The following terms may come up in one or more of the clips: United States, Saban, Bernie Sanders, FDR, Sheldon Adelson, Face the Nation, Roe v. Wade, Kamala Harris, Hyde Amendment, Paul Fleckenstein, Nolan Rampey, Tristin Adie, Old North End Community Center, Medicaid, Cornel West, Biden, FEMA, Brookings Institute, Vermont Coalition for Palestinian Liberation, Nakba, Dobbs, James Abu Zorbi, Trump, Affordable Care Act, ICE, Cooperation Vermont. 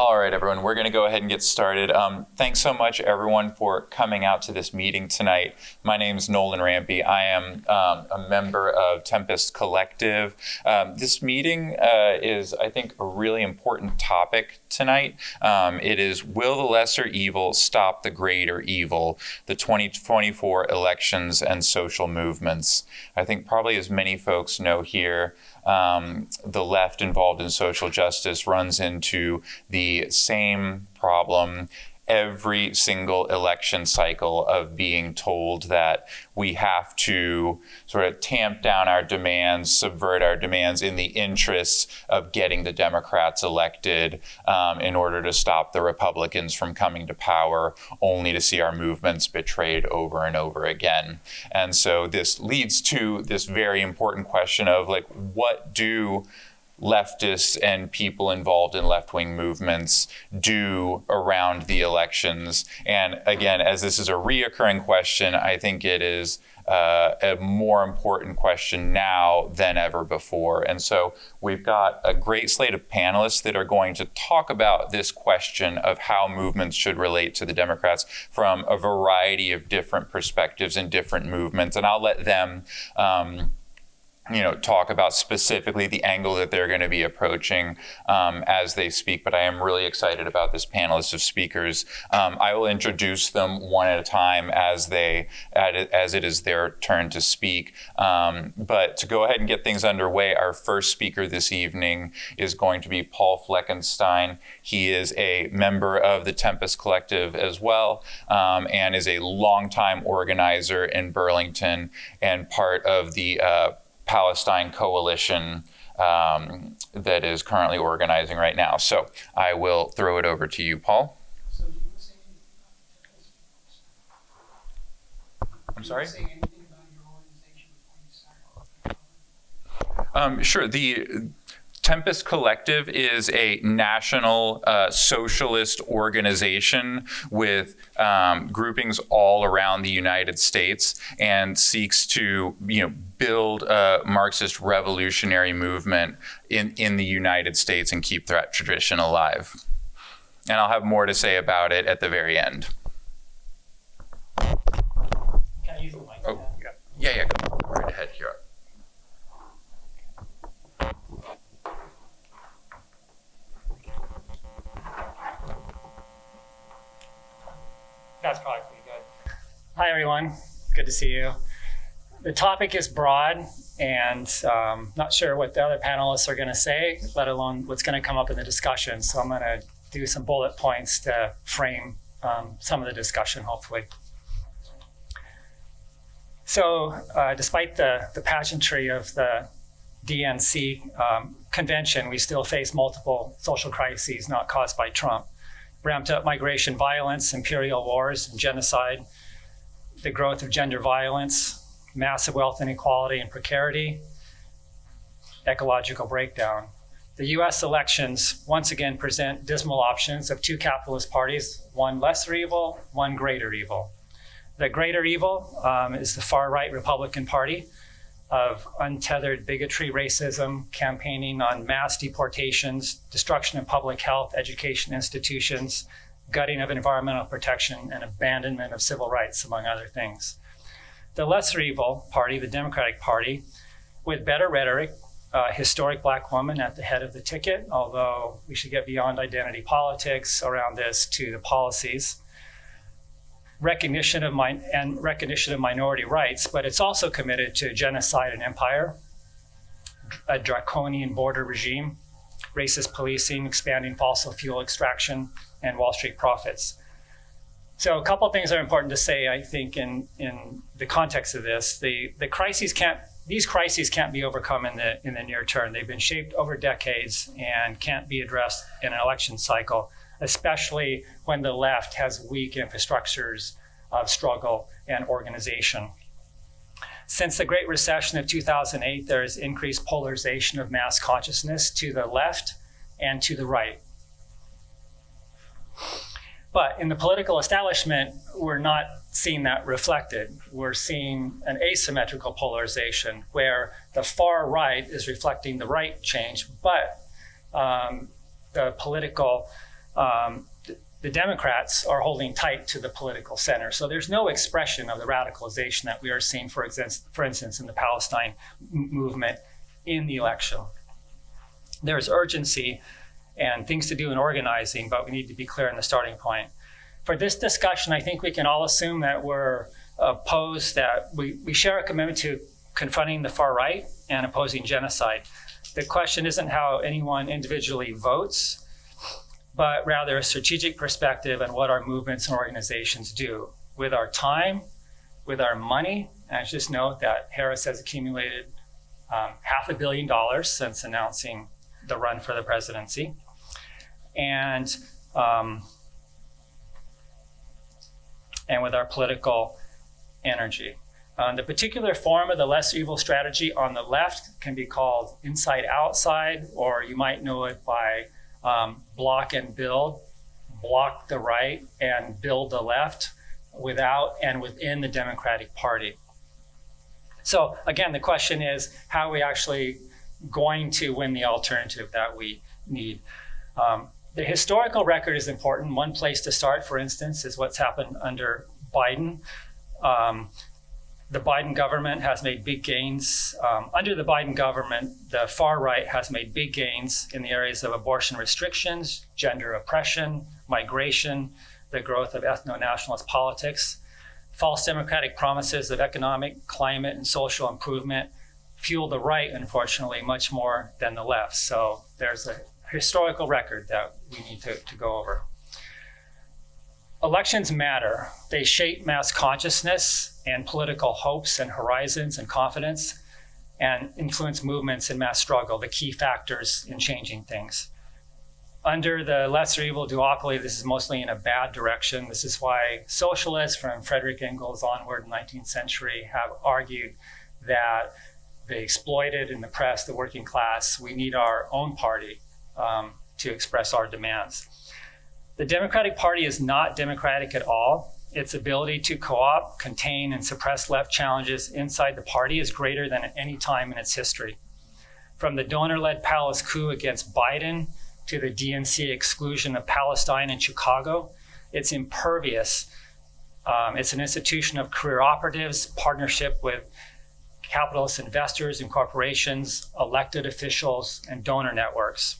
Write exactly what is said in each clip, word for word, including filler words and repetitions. All right, everyone, we're going to go ahead and get started. Um, thanks so much, everyone, for coming out to this meeting tonight. My name is Nolan Rampey. I am um, a member of Tempest Collective. Um, this meeting uh, is, I think, a really important topic tonight. Um, it is, will the lesser evil stop the greater evil? The twenty twenty-four elections and social movements. I think probably as many folks know here, Um, the left involved in social justice runs into the same problem every single election cycle of being told that we have to sort of tamp down our demands, subvert our demands in the interests of getting the Democrats elected um, in order to stop the Republicans from coming to power, only to see our movements betrayed over and over again. And so this leads to this very important question of, like, what do leftists and people involved in left-wing movements do around the elections? And again, as this is a reoccurring question, I think it is uh, a more important question now than ever before. And so we've got a great slate of panelists that are going to talk about this question of how movements should relate to the Democrats from a variety of different perspectives and different movements. And I'll let them um, you know, talk about specifically the angle that they're going to be approaching um, as they speak. But I am really excited about this panelist of speakers. Um, I will introduce them one at a time as they, as it is their turn to speak. Um, but to go ahead and get things underway, our first speaker this evening is going to be Paul Fleckenstein. He is a member of the Tempest Collective as well, um, and is a longtime organizer in Burlington and part of the uh, Palestine Coalition um, that is currently organizing right now. So I will throw it over to you, Paul. So do you want to say anything? I'm sorry? Do you want to say anything about your organization before you start? Um, sure. The Tempest Collective is a national uh, socialist organization with um, groupings all around the United States, and seeks to, you know, build a Marxist revolutionary movement in, in the United States and keep that tradition alive. And I'll have more to say about it at the very end. Can I use the mic? Oh, yeah, yeah, yeah. Go right ahead here. That's probably pretty good. Hi, everyone. Good to see you. The topic is broad, and um, not sure what the other panelists are going to say, let alone what's going to come up in the discussion. So I'm going to do some bullet points to frame um, some of the discussion, hopefully. So uh, despite the, the pageantry of the D N C um, convention, we still face multiple social crises not caused by Trump. Ramped up migration violence, imperial wars, and genocide, the growth of gender violence, massive wealth inequality and precarity, ecological breakdown. The U S elections once again present dismal options of two capitalist parties, one lesser evil, one greater evil. The greater evil um, is the far-right Republican Party of untethered bigotry, racism, campaigning on mass deportations, destruction of public health, education institutions, gutting of environmental protection, and abandonment of civil rights, among other things. The lesser evil party, the Democratic Party, with better rhetoric, a historic black woman at the head of the ticket, although we should get beyond identity politics around this to the policies. Recognition of min- and recognition of minority rights, but it's also committed to genocide and empire, a draconian border regime, racist policing, expanding fossil fuel extraction, and Wall Street profits. So a couple of things are important to say, I think, in, in the context of this. The, the crises can't, these crises can't be overcome in the, in the near term. They've been shaped over decades and can't be addressed in an election cycle, especially when the left has weak infrastructures of struggle and organization. Since the Great Recession of two thousand eight, there is increased polarization of mass consciousness to the left and to the right. But in the political establishment, we're not seeing that reflected. We're seeing an asymmetrical polarization where the far right is reflecting the right change, but um, the political um, th the Democrats are holding tight to the political center. So there's no expression of the radicalization that we are seeing, for, ex for instance, in the Palestine movement in the election. There's urgency and things to do in organizing, but we need to be clear in the starting point. For this discussion, I think we can all assume that we're opposed, that we, we share a commitment to confronting the far right and opposing genocide. The question isn't how anyone individually votes, but rather a strategic perspective and what our movements and organizations do with our time, with our money. And I should just note that Harris has accumulated um, half a billion dollars since announcing the run for the presidency. And, um, and with our political energy. Um, the particular form of the less evil strategy on the left can be called inside outside, or you might know it by um, block and build, block the right and build the left, without and within the Democratic Party. So again, the question is, how are we actually going to win the alternative that we need? Um, the historical record is important. One place to start, for instance, is what's happened under Biden. Um, the Biden government has made big gains. Um, under the Biden government, the far right has made big gains in the areas of abortion restrictions, gender oppression, migration, the growth of ethno-nationalist politics, false democratic promises of economic, climate, and social improvement fuel the right, unfortunately, much more than the left. So there's a historical record that we need to, to go over. Elections matter. They shape mass consciousness and political hopes and horizons and confidence, and influence movements in mass struggle, the key factors in changing things. Under the lesser evil duopoly, this is mostly in a bad direction. This is why socialists from Friedrich Engels onward in the nineteenth century have argued that they exploited and oppressed the working class. We need our own party um, to express our demands. The Democratic Party is not democratic at all. Its ability to co-opt, contain, and suppress left challenges inside the party is greater than at any time in its history. From the donor-led palace coup against Biden to the D N C exclusion of Palestine and Chicago, it's impervious. Um, it's an institution of career operatives, partnership with capitalist investors and corporations, elected officials, and donor networks.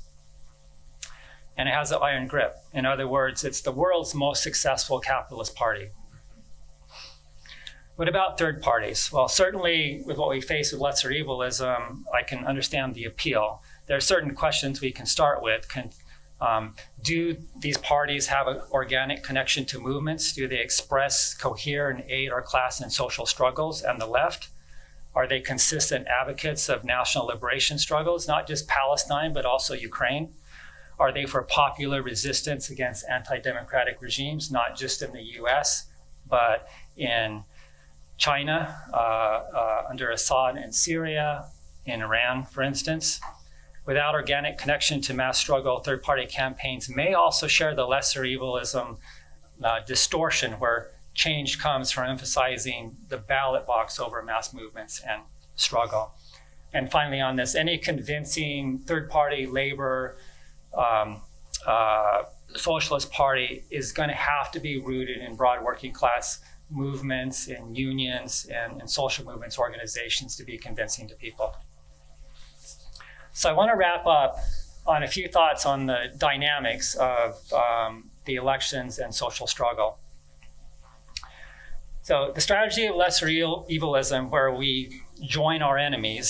And it has an iron grip. In other words, it's the world's most successful capitalist party. What about third parties? Well, certainly with what we face with lesser evilism, I can understand the appeal. There are certain questions we can start with. Can, um, do these parties have an organic connection to movements? Do they express, cohere, and aid our class and social struggles and the left? Are they consistent advocates of national liberation struggles, not just Palestine, but also Ukraine? Are they for popular resistance against anti-democratic regimes, not just in the U S, but in China, uh, uh, under Assad and Syria, in Iran, for instance? Without organic connection to mass struggle, third-party campaigns may also share the lesser evilism uh, distortion where change comes from emphasizing the ballot box over mass movements and struggle. And finally on this, any convincing third-party labor, Um, uh, socialist party is going to have to be rooted in broad working class movements and unions and, and social movements organizations to be convincing to people. So I want to wrap up on a few thoughts on the dynamics of um, the elections and social struggle. So the strategy of lesser evilism, where we join our enemies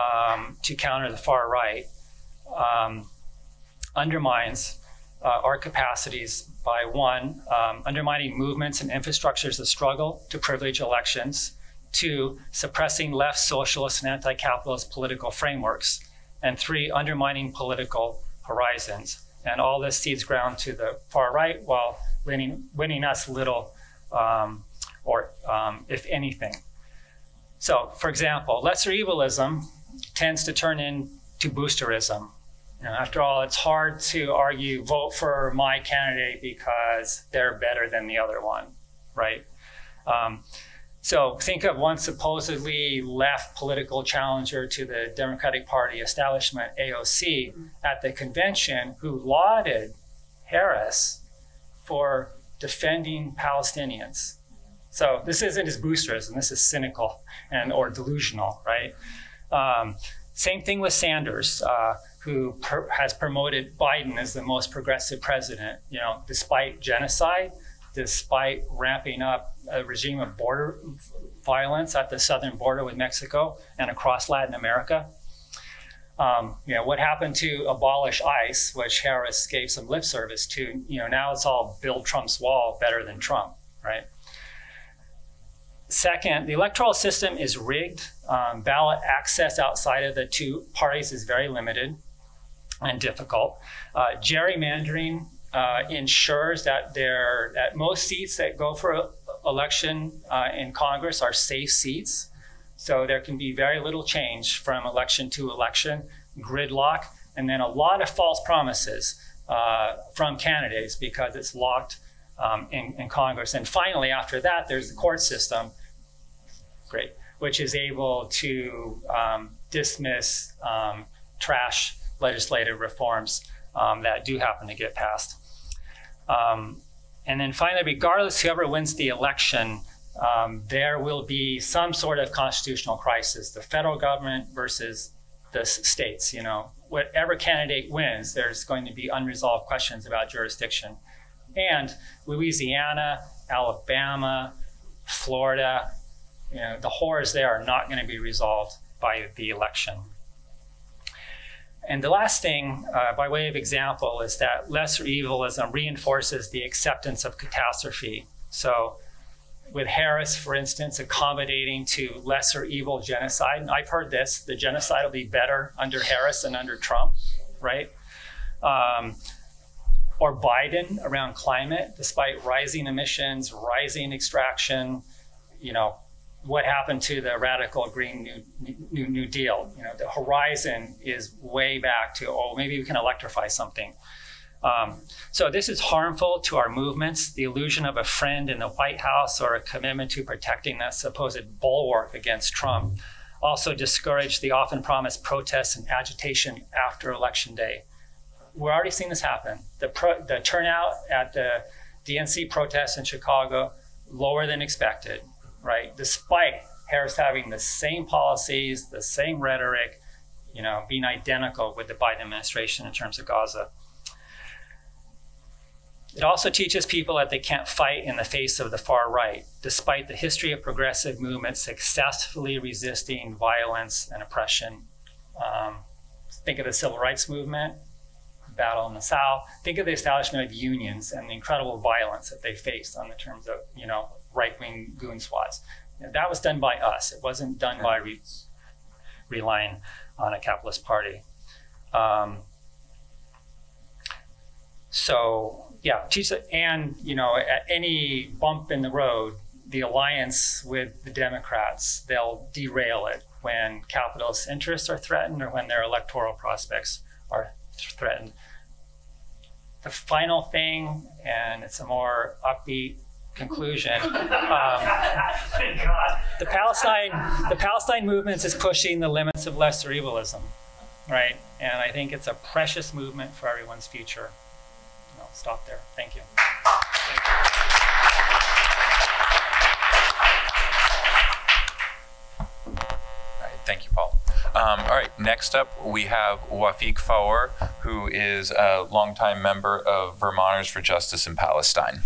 um, to counter the far right, um, undermines uh, our capacities by, one, um, undermining movements and infrastructures of struggle to privilege elections, two, suppressing left socialist and anti-capitalist political frameworks, and three, undermining political horizons. And all this seeds ground to the far right while winning, winning us little, um, or um, if anything. So, for example, lesser evilism tends to turn into boosterism. Now, after all, it's hard to argue, vote for my candidate because they're better than the other one, right? Um, so think of one supposedly left political challenger to the Democratic Party establishment, A O C, at the convention, who lauded Harris for defending Palestinians. So this isn't his boosters, and this is cynical and or delusional, right? Um, same thing with Sanders, uh, who per has promoted Biden as the most progressive president, you know, despite genocide, despite ramping up a regime of border violence at the southern border with Mexico and across Latin America. Um, you know, what happened to abolish ICE, which Harris gave some lip service to, you know, now it's all build Trump's wall better than Trump, right? Second, the electoral system is rigged. Um, ballot access outside of the two parties is very limited and difficult. Uh, gerrymandering uh, ensures that there, that most seats that go for election uh, in Congress are safe seats. So there can be very little change from election to election, gridlock, and then a lot of false promises uh, from candidates because it's locked um, in, in Congress. And finally, after that, there's the court system, great, which is able to um, dismiss, um, trash legislative reforms um, that do happen to get passed. Um, and then finally, regardless, whoever wins the election, Um, there will be some sort of constitutional crisis, the federal government versus the states. You know, whatever candidate wins, there's going to be unresolved questions about jurisdiction. And Louisiana, Alabama, Florida, you know, the horrors there are not going to be resolved by the election. And the last thing, uh, by way of example, is that lesser evilism reinforces the acceptance of catastrophe. So, with Harris, for instance, accommodating to lesser evil genocide. And I've heard this, the genocide will be better under Harris than under Trump, right? Um, or Biden around climate, despite rising emissions, rising extraction, you know, what happened to the radical Green New, New, New Deal? You know, the horizon is way back to, oh, maybe we can electrify something. Um, so this is harmful to our movements, the illusion of a friend in the White House or a commitment to protecting that supposed bulwark against Trump. Also discourage the often promised protests and agitation after Election Day. We're already seeing this happen. The, pro the turnout at the D N C protests in Chicago, lower than expected, right? Despite Harris having the same policies, the same rhetoric, you know, being identical with the Biden administration in terms of Gaza. It also teaches people that they can't fight in the face of the far right, despite the history of progressive movements successfully resisting violence and oppression. Um, think of the civil rights movement, battle in the South. Think of the establishment of unions and the incredible violence that they faced on the terms of, you know, right-wing goon squads. And that was done by us. It wasn't done by re relying on a capitalist party. Um, so. Yeah, and you know, at any bump in the road, the alliance with the Democrats, they'll derail it when capitalist interests are threatened or when their electoral prospects are threatened. The final thing, and it's a more upbeat conclusion, um, the Palestine, the Palestine movement is pushing the limits of lesser evilism, right? And I think it's a precious movement for everyone's future. I'll stop there. Thank you. Thank you. All right, thank you, Paul. Um, all right, next up we have Wafic Faour, who is a longtime member of Vermonters for Justice in Palestine.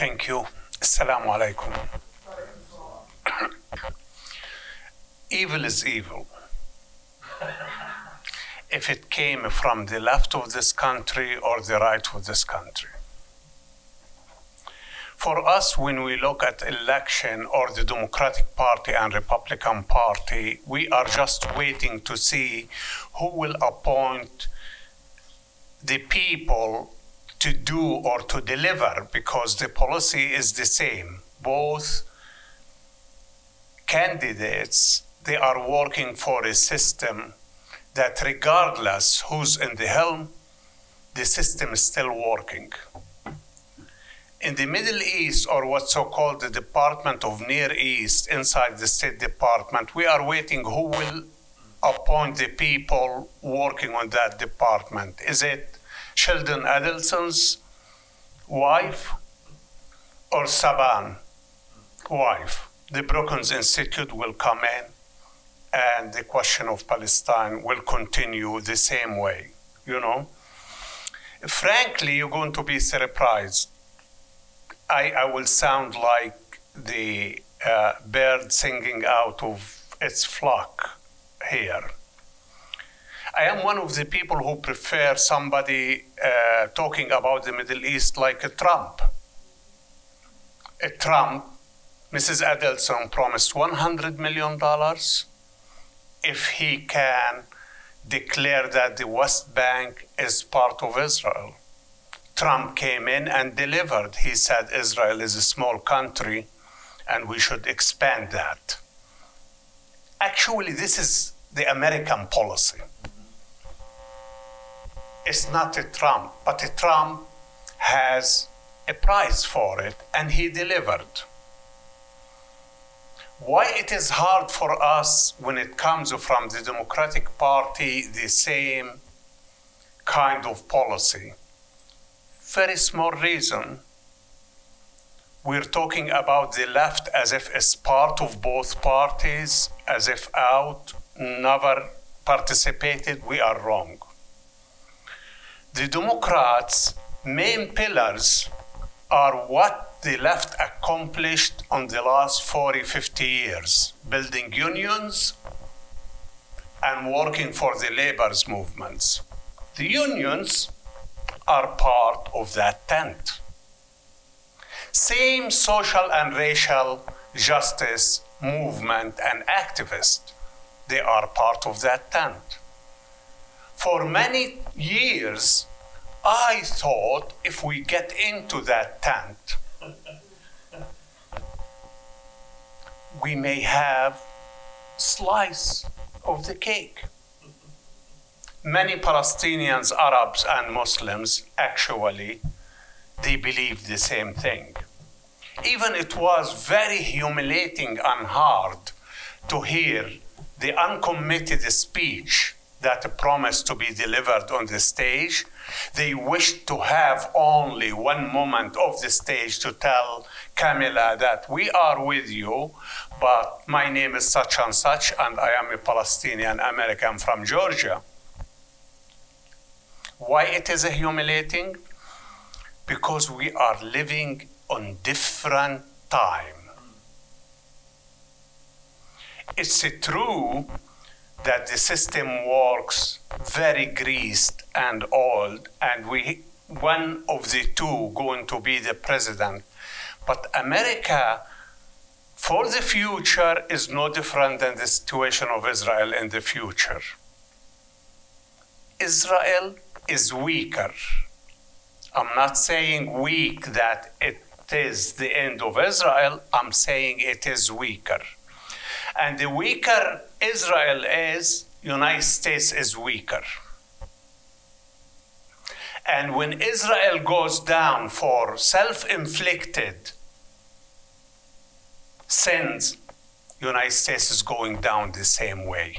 Thank you. Assalamu alaikum. Evil is evil. If it came from the left of this country or the right of this country. For us, when we look at election or the Democratic Party and Republican Party, we are just waiting to see who will appoint the people to do or to deliver, because the policy is the same. Both candidates, they are working for a system that regardless who's in the helm, the system is still working. In the Middle East, or what's so-called the Department of Near East, inside the State Department, we are waiting who will upon the people working on that department? Is it Sheldon Adelson's wife or Saban wife? The Brookings Institute will come in, and the question of Palestine will continue the same way, you know? Frankly, you're going to be surprised. I, I will sound like the uh, bird singing out of its flock here. I am one of the people who prefer somebody uh, talking about the Middle East like a Trump. A Trump, Missus Adelson promised one hundred million dollars if he can declare that the West Bank is part of Israel. Trump came in and delivered. He said Israel is a small country and we should expand that. Actually, this is the American policy. It's not a Trump, but a Trump has a price for it, and he delivered. Why it is hard for us when it comes from the Democratic Party, the same kind of policy? Very small reason. We're talking about the left as if it's part of both parties, as if out, never participated. We are wrong. The Democrats' main pillars are what the left accomplished on the last forty, fifty years, building unions and working for the labor's movements. The unions are part of that tent. Same social and racial justice movement and activists, they are part of that tent. For many years, I thought if we get into that tent, we may have slice of the cake. Many Palestinians, Arabs, and Muslims, actually, they believe the same thing. Even it was very humiliating and hard to hear the uncommitted speech that promised to be delivered on the stage. They wished to have only one moment of the stage to tell Kamala that we are with you, but my name is such and such, and I am a Palestinian American from Georgia. Why it is humiliating? Because we are living on different time. It's true that the system works very greased and old, and we, one of the two going to be the president. But America, for the future, is no different than the situation of Israel in the future. Israel is weaker. I'm not saying weak that it is the end of Israel. I'm saying it is weaker. And the weaker Israel is, United States is weaker. And when Israel goes down for self-inflicted sins, United States is going down the same way.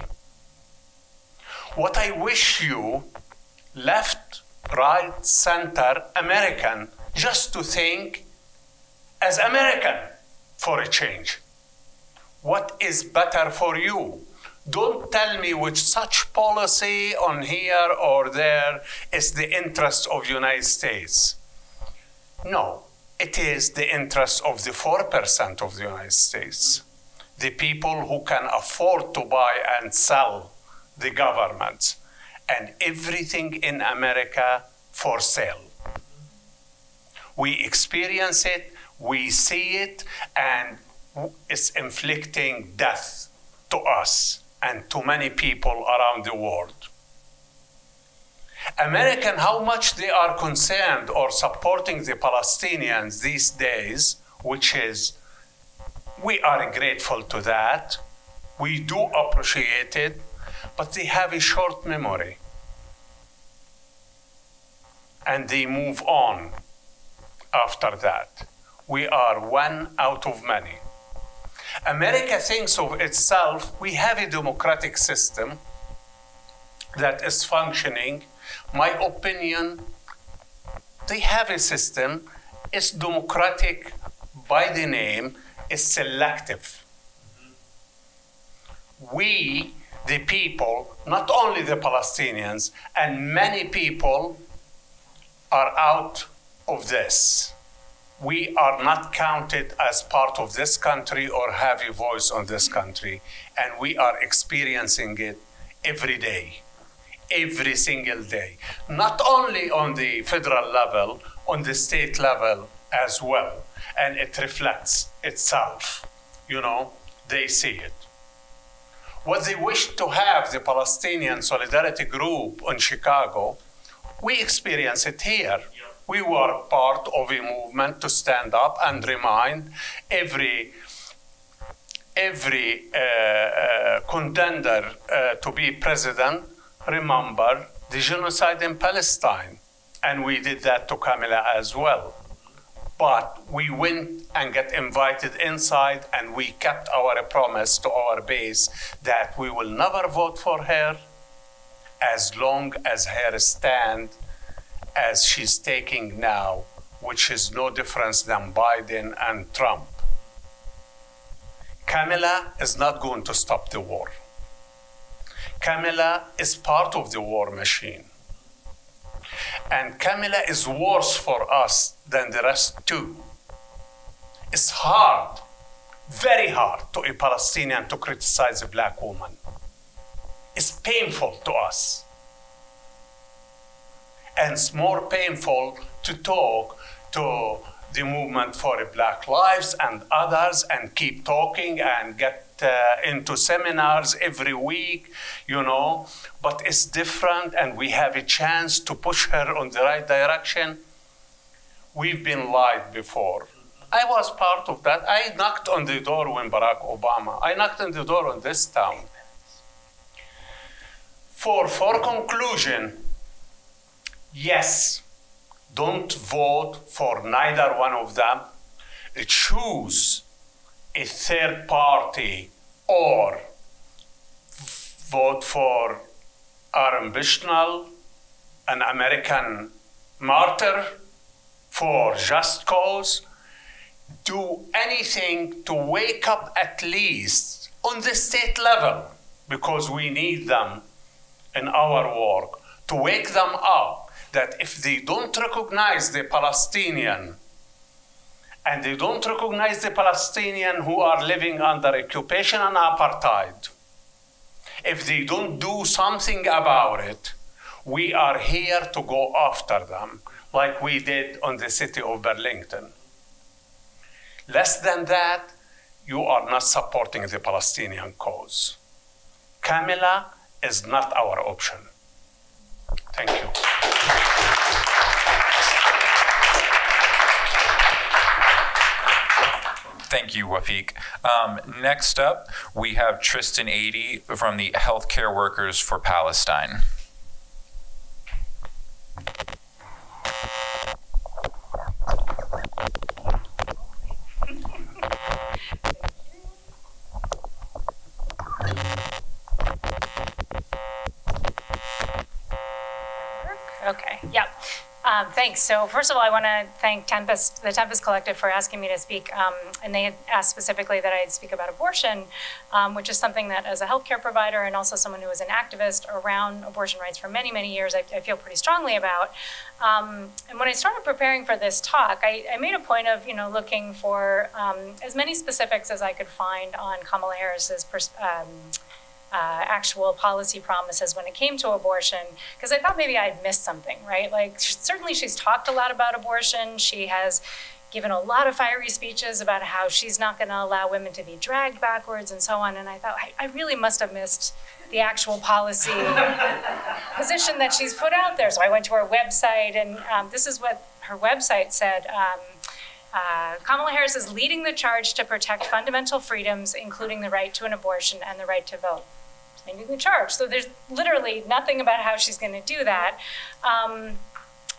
What I wish you, left, right, center, American, just to think as American for a change. What is better for you? Don't tell me which such policy on here or there is the interest of the United States. No, it is the interest of the four percent of the United States, the people who can afford to buy and sell the government and everything in America for sale. We experience it, we see it, and is inflicting death to us and to many people around the world. American, how much they are concerned or supporting the Palestinians these days, which is, we are grateful to that, we do appreciate it, but they have a short memory. And they move on after that. We are one out of many. America thinks of itself, we have a democratic system, that is functioning. My opinion, they have a system. It's democratic by the name. It's selective. We, the people, not only the Palestinians, and many people are out of this. We are not counted as part of this country or have a voice on this country, and we are experiencing it every day, every single day, not only on the federal level, on the state level as well, and it reflects itself. You know, they see it. What they wish to have, the Palestinian Solidarity Group in Chicago, we experience it here. Yeah. We were part of a movement to stand up and remind every, every uh, uh, contender uh, to be president, remember the genocide in Palestine. And we did that to Kamala as well. But we went and got invited inside, and we kept our promise to our base that we will never vote for her as long as her stand as she's taking now, which is no difference than Biden and Trump. Kamala is not going to stop the war. Kamala is part of the war machine. And Kamala is worse for us than the rest too. It's hard, very hard to a Palestinian to criticize a black woman. It's painful to us. And it's more painful to talk to the movement for Black Lives and others and keep talking and get Uh, into seminars every week, you know, but it's different, and we have a chance to push her on the right direction. We've been lied before. I was part of that. I knocked on the door when Barack Obama, I knocked on the door on this town. For, for conclusion, yes, don't vote for neither one of them. Choose a third party, or vote for Aaron Bushnell, an American martyr for just cause. Do anything to wake up at least on the state level, because we need them in our work, to wake them up that if they don't recognize the Palestinian and they don't recognize the Palestinians who are living under occupation and apartheid, if they don't do something about it, we are here to go after them, like we did on the city of Burlington. Less than that, you are not supporting the Palestinian cause. Kamala is not our option. Thank you. Thank you, Wafic. Um, next up, we have Tristin Adie from the Healthcare Workers for Palestine. Okay, yep. Um, thanks. So first of all, I want to thank Tempest, the Tempest Collective, for asking me to speak. Um, and they had asked specifically that I speak about abortion, um, which is something that as a healthcare provider and also someone who was an activist around abortion rights for many, many years, I, I feel pretty strongly about. Um, and when I started preparing for this talk, I, I made a point of, you know, looking for um, as many specifics as I could find on Kamala Harris's pers um, Uh, actual policy promises when it came to abortion, because I thought maybe I'd missed something, right? Like, certainly she's talked a lot about abortion. She has given a lot of fiery speeches about how she's not going to allow women to be dragged backwards and so on. And I thought, I, I really must have missed the actual policy position that she's put out there. So I went to her website, and um, this is what her website said. Um, Uh, Kamala Harris is leading the charge to protect fundamental freedoms, including the right to an abortion and the right to vote. Leading the charge. So there's literally nothing about how she's going to do that. Um,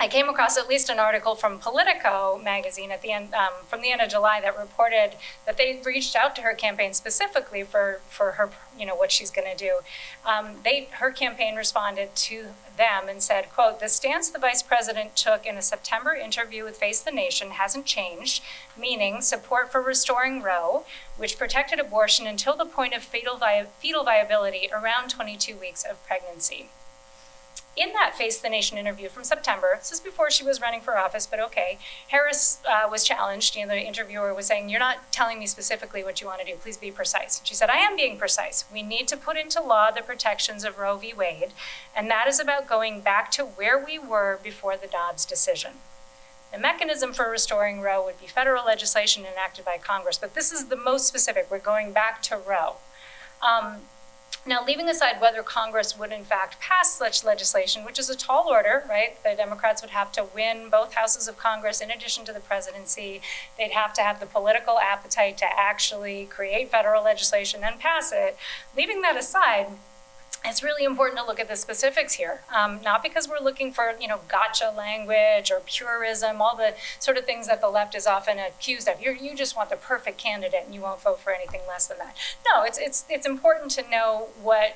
I came across at least an article from Politico magazine at the end, um, from the end of July, that reported that they reached out to her campaign specifically for, for her, you know, what she's going to do. Um, they, her campaign responded to them and said, quote, "The stance the vice president took in a September interview with Face the Nation hasn't changed, meaning support for restoring Roe, which protected abortion until the point of fetal, vi fetal viability around twenty-two weeks of pregnancy." In that Face the Nation interview from September, this is before she was running for office, but okay, Harris uh, was challenged. You know, the interviewer was saying, "You're not telling me specifically what you want to do. Please be precise." She said, "I am being precise. We need to put into law the protections of Roe v. Wade, and that is about going back to where we were before the Dobbs decision. The mechanism for restoring Roe would be federal legislation enacted by Congress, but this is the most specific. We're going back to Roe." Um, Now, leaving aside whether Congress would in fact pass such legislation, which is a tall order, right? The Democrats would have to win both houses of Congress in addition to the presidency. They'd have to have the political appetite to actually create federal legislation and pass it. Leaving that aside, it's really important to look at the specifics here, um, not because we're looking for, you know, gotcha language or purism, all the sort of things that the left is often accused of. You're, you just want the perfect candidate and you won't vote for anything less than that. No, it's, it's, it's important to know what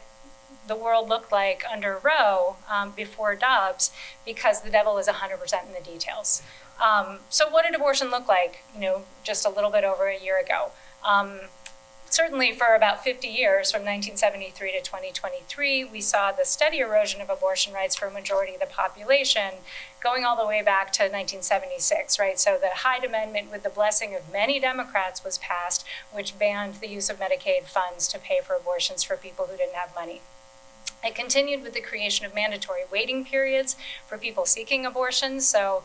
the world looked like under Roe um, before Dobbs, because the devil is one hundred percent in the details. Um, so what did abortion look like, you know, just a little bit over a year ago? Um, Certainly for about fifty years, from nineteen seventy-three to twenty twenty-three, we saw the steady erosion of abortion rights for a majority of the population, going all the way back to nineteen seventy-six, right? So the Hyde Amendment, with the blessing of many Democrats, was passed, which banned the use of Medicaid funds to pay for abortions for people who didn't have money. It continued with the creation of mandatory waiting periods for people seeking abortions. So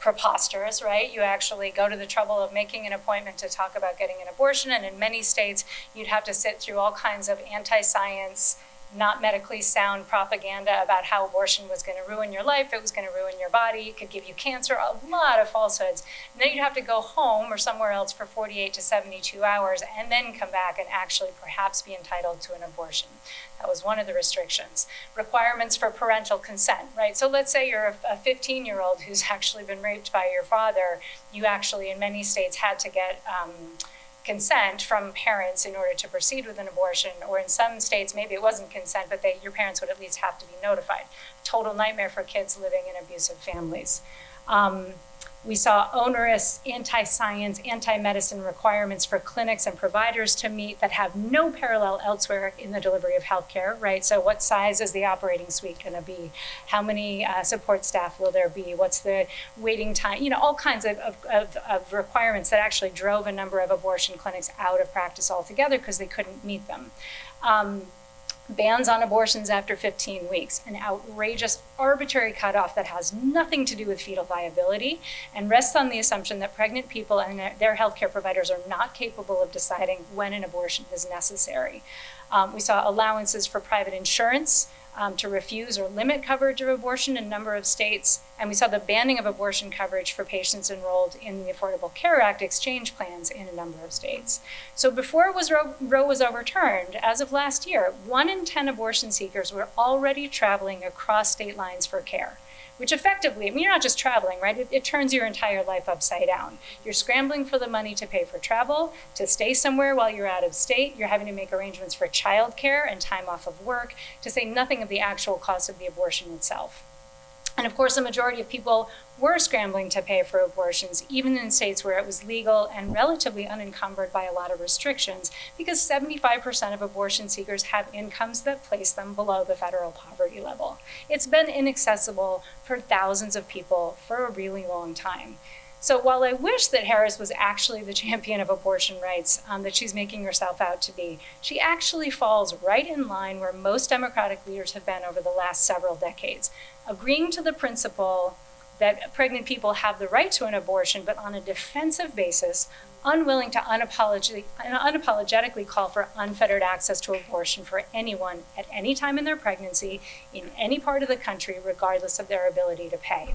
preposterous, right? You actually go to the trouble of making an appointment to talk about getting an abortion, and in many states, you'd have to sit through all kinds of anti-science, not medically sound propaganda about how abortion was going to ruin your life, it was going to ruin your body, it could give you cancer, a lot of falsehoods. And then you'd have to go home or somewhere else for forty-eight to seventy-two hours and then come back and actually perhaps be entitled to an abortion. That was one of the restrictions. Requirements for parental consent, right? So let's say you're a fifteen-year-old who's actually been raped by your father. You actually, in many states, had to get um, consent from parents in order to proceed with an abortion, or in some states, maybe it wasn't consent, but they, your parents would at least have to be notified. Total nightmare for kids living in abusive families. Um, we saw onerous anti-science, anti-medicine requirements for clinics and providers to meet that have no parallel elsewhere in the delivery of healthcare, right? So what size is the operating suite gonna be? How many uh, support staff will there be? What's the waiting time? You know, all kinds of, of, of, of requirements that actually drove a number of abortion clinics out of practice altogether because they couldn't meet them. Um, Bans on abortions after fifteen weeks, an outrageous, arbitrary cutoff that has nothing to do with fetal viability and rests on the assumption that pregnant people and their, their healthcare providers are not capable of deciding when an abortion is necessary. Um, we saw allowances for private insurance um, to refuse or limit coverage of abortion in a number of states, and we saw the banning of abortion coverage for patients enrolled in the Affordable Care Act exchange plans in a number of states. So before it was Roe, Roe was overturned, as of last year, one in ten abortion seekers were already traveling across state lines for care, which effectively, I mean, you're not just traveling, right? It, it turns your entire life upside down. You're scrambling for the money to pay for travel, to stay somewhere while you're out of state. You're having to make arrangements for childcare and time off of work, to say nothing of the actual cost of the abortion itself. And of course, the majority of people were scrambling to pay for abortions, even in states where it was legal and relatively unencumbered by a lot of restrictions, because seventy-five percent of abortion seekers have incomes that place them below the federal poverty level. It's been inaccessible for thousands of people for a really long time. So while I wish that Harris was actually the champion of abortion rights um, that she's making herself out to be, she actually falls right in line where most Democratic leaders have been over the last several decades, agreeing to the principle that pregnant people have the right to an abortion, but on a defensive basis, unwilling to unapologetically, unapologetically call for unfettered access to abortion for anyone at any time in their pregnancy, in any part of the country, regardless of their ability to pay.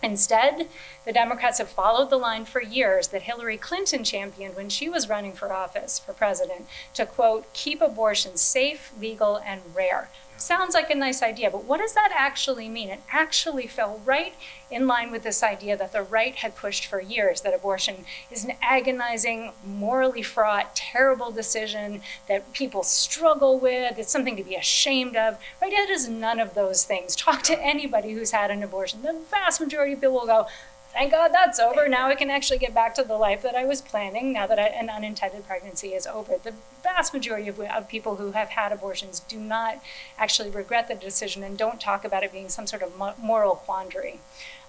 Instead, the Democrats have followed the line for years that Hillary Clinton championed when she was running for office for president, to, quote, keep abortion safe, legal, and rare. sounds like a nice idea, but what does that actually mean? It actually fell right in line with this idea that the right had pushed for years, that abortion is an agonizing, morally fraught, terrible decision that people struggle with, it's something to be ashamed of. Right? It is none of those things. Talk to anybody who's had an abortion. The vast majority of people will go, thank God that's over. Now I can actually get back to the life that I was planning now that I, an unintended pregnancy is over. The vast majority of, of people who have had abortions do not actually regret the decision and don't talk about it being some sort of moral quandary.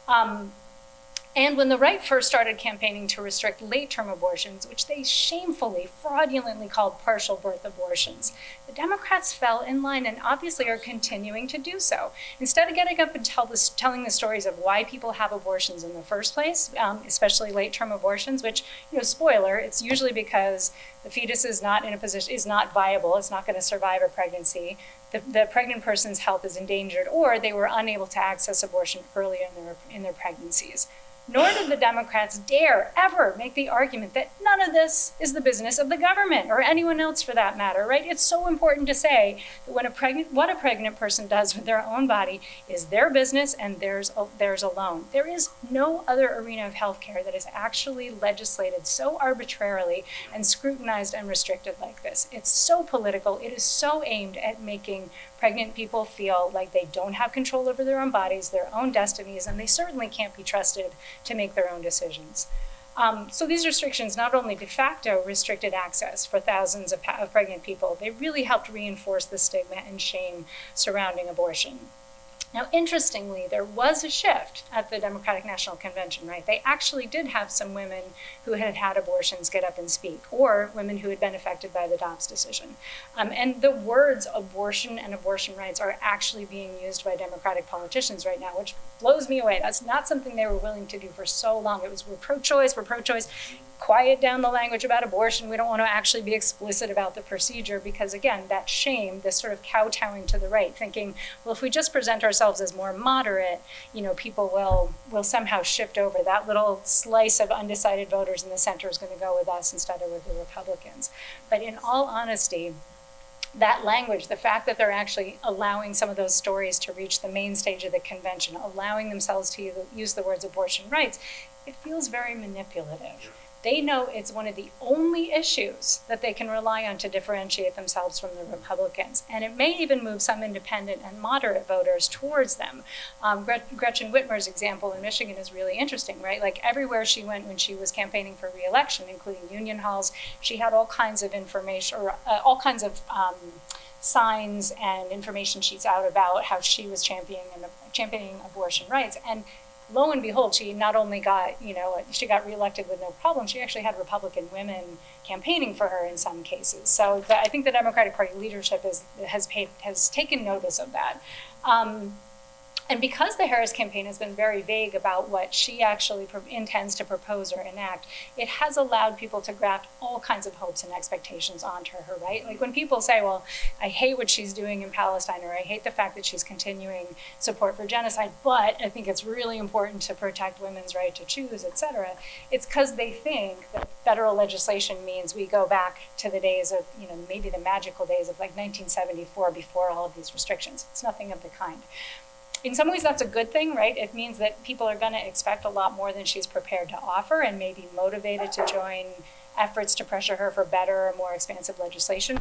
Um, and when the right first started campaigning to restrict late-term abortions, which they shamefully, fraudulently called partial birth abortions, the Democrats fell in line and obviously are continuing to do so. Instead of getting up and tell this, telling the stories of why people have abortions in the first place, um, especially late-term abortions, which, you know, spoiler, it's usually because the fetus is not in a position, is not viable, it's not going to survive a pregnancy. The, the pregnant person's health is endangered, or they were unable to access abortion earlier in their, in their pregnancies. Nor did the Democrats dare ever make the argument that none of this is the business of the government or anyone else for that matter, right? It's so important to say that when a pregnant, what a pregnant person does with their own body is their business and theirs, theirs alone. There is no other arena of healthcare that is actually legislated so arbitrarily and scrutinized and restricted like this. It's so political. It is so aimed at making pregnant people feel like they don't have control over their own bodies, their own destinies, and they certainly can't be trusted to make their own decisions. Um, so these restrictions not only de facto restricted access for thousands of, of pregnant people, they really helped reinforce the stigma and shame surrounding abortion. Now, interestingly, there was a shift at the Democratic National Convention, right? They actually did have some women who had had abortions get up and speak, or women who had been affected by the Dobbs decision. Um, and the words abortion and abortion rights are actually being used by Democratic politicians right now, which blows me away. That's not something they were willing to do for so long. It was, we're pro-choice, we're pro-choice. Quiet down the language about abortion. We don't want to actually be explicit about the procedure because, again, that shame, this sort of kowtowing to the right, thinking, well, if we just present ourselves as more moderate, you know, people will, will somehow shift over. That little slice of undecided voters in the center is going to go with us instead of with the Republicans. But in all honesty, that language, the fact that they're actually allowing some of those stories to reach the main stage of the convention, allowing themselves to use the words abortion rights, it feels very manipulative. They know it's one of the only issues that they can rely on to differentiate themselves from the Republicans. And it may even move some independent and moderate voters towards them. Um, Gret- Gretchen Whitmer's example in Michigan is really interesting, right? Like everywhere she went when she was campaigning for re-election, including union halls, she had all kinds of information, or uh, all kinds of um, signs and information sheets out about how she was championing, championing abortion rights. And lo and behold, she not only got, you know, she got reelected with no problem, she actually had Republican women campaigning for her in some cases. So the, I think the Democratic Party leadership is, has, paid, has taken notice of that. Um, and because the Harris campaign has been very vague about what she actually pro- intends to propose or enact, it has allowed people to graft all kinds of hopes and expectations onto her, right? Like when people say, well, I hate what she's doing in Palestine, or I hate the fact that she's continuing support for genocide, but I think it's really important to protect women's right to choose, et cetera, it's because they think that federal legislation means we go back to the days of, you know, maybe the magical days of like nineteen seventy-four before all of these restrictions. It's nothing of the kind. In some ways, that's a good thing, right? It means that people are going to expect a lot more than she's prepared to offer and may be motivated to join efforts to pressure her for better or more expansive legislation.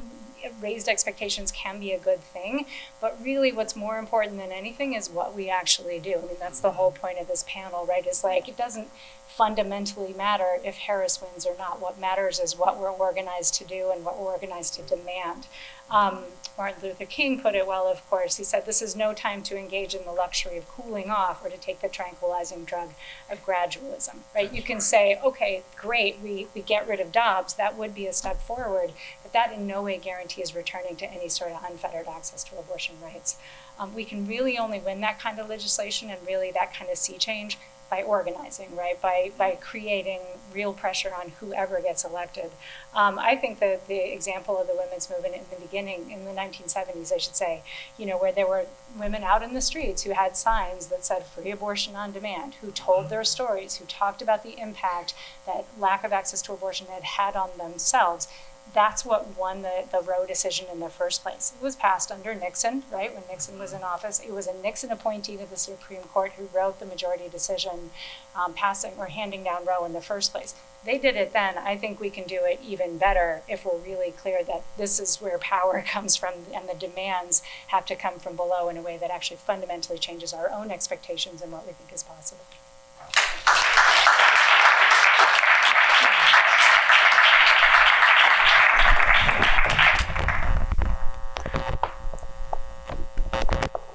Raised expectations can be a good thing, but really what's more important than anything is what we actually do. I mean, that's the whole point of this panel, right? It's like it doesn't fundamentally matter if Harris wins or not. What matters is what we're organized to do and what we're organized to demand. Um, Martin Luther King put it well, of course. He said, this is no time to engage in the luxury of cooling off or to take the tranquilizing drug of gradualism, right? You can say, okay, great, we, we get rid of Dobbs. That would be a step forward, but that in no way guarantees returning to any sort of unfettered access to abortion rights. Um, we can really only win that kind of legislation and really that kind of sea change by organizing, right? By by creating real pressure on whoever gets elected. Um, I think that the example of the women's movement in the beginning, in the nineteen seventies, I should say, you know, where there were women out in the streets who had signs that said free abortion on demand, who told their stories, who talked about the impact that lack of access to abortion had had on themselves. that's what won the, the Roe decision in the first place. It was passed under Nixon, right, when Nixon was in office. It was a Nixon appointee to the Supreme Court who wrote the majority decision um, passing or handing down Roe in the first place. They did it then. I think we can do it even better if we're really clear that this is where power comes from, and the demands have to come from below in a way that actually fundamentally changes our own expectations and what we think is possible.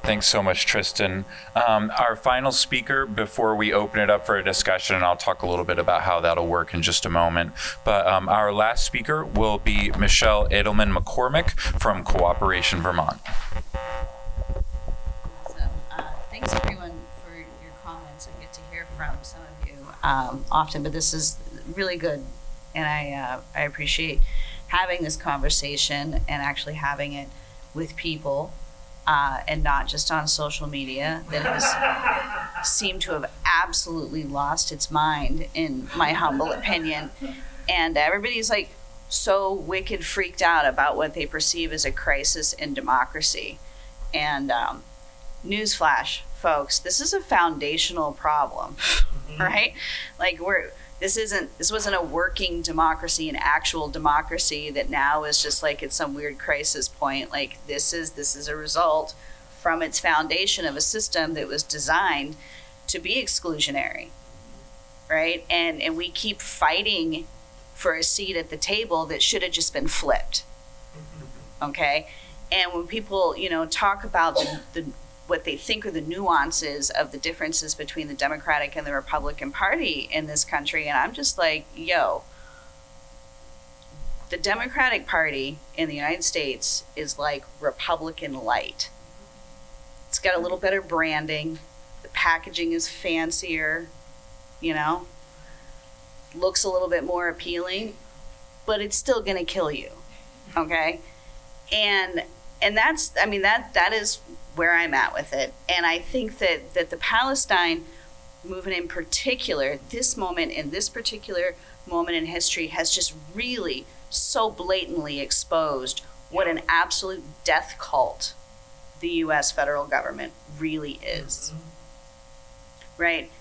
Thanks so much, Tristin. Um, our final speaker, before we open it up for a discussion, and I'll talk a little bit about how that'll work in just a moment, but um, our last speaker will be Michelle Edelman McCormick from Cooperation Vermont. Awesome. Uh, thanks everyone for your comments. I get to hear from some of you um, often, but this is really good, and I, uh, I appreciate having this conversation and actually having it with people. Uh, and not just on social media that has seemed to have absolutely lost its mind, in my humble opinion. And everybody's like so wicked freaked out about what they perceive as a crisis in democracy. And um, newsflash, folks, this is a foundational problem, mm-hmm. right? Like we're this isn't this wasn't a working democracy, an actual democracy that now is just like at some weird crisis point. Like this is this is a result from its foundation of a system that was designed to be exclusionary, right? And and we keep fighting for a seat at the table that should have just been flipped, okay? And when people, you know, talk about the, the what they think are the nuances of the differences between the Democratic and the Republican Party in this country. And I'm just like, yo, the Democratic Party in the United States is like Republican light. It's got a little better branding. The packaging is fancier, you know, looks a little bit more appealing, but it's still gonna kill you, okay? And and that's, I mean, that that is where I'm at with it. And I think that, that the Palestine movement in particular, this moment in this particular moment in history has just really so blatantly exposed what an absolute death cult the U S federal government really is, mm-hmm. right?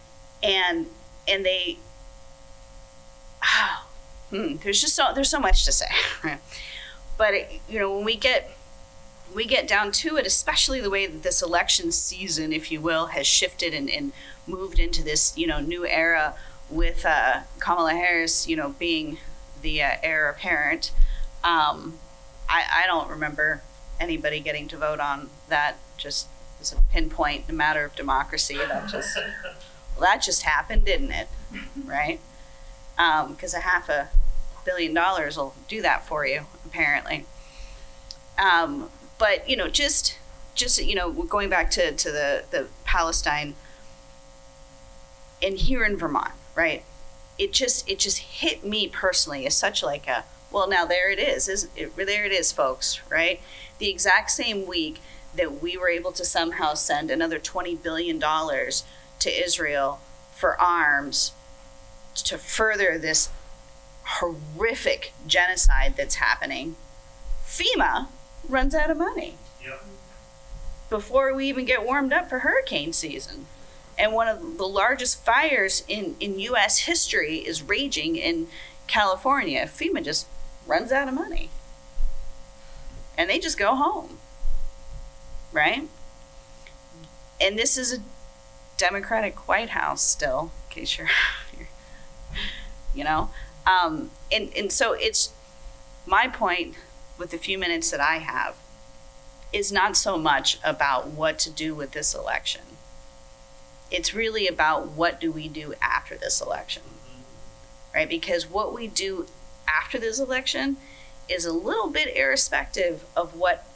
And and they, oh, hmm, there's just so, there's so much to say. But it, you know, when we get, we get down to it, especially the way that this election season, if you will, has shifted and, and moved into this, you know, new era with uh, Kamala Harris, you know, being the uh, heir apparent. Um, I, I don't remember anybody getting to vote on that. Just as a pinpoint, a matter of democracy. That just, well, that just happened, didn't it? Right? Because um, a half a billion dollars will do that for you, apparently. Um, But, you know, just, just you know, going back to, to the, the Palestine and here in Vermont, right? It just it just hit me personally as such like a, well, now there it is. Isn't it? There it is, folks, right? The exact same week that we were able to somehow send another twenty billion dollars to Israel for arms to further this horrific genocide that's happening, FEMA runs out of money yep. before we even get warmed up for hurricane season. And one of the largest fires in, in U S history is raging in California. FEMA just runs out of money. And they just go home, right? And this is a Democratic White House still, in case you're, you know? Um, and, and so it's my point, with the few minutes that I have, is not so much about what to do with this election. It's really about what do we do after this election, right? Because what we do after this election is a little bit irrespective of what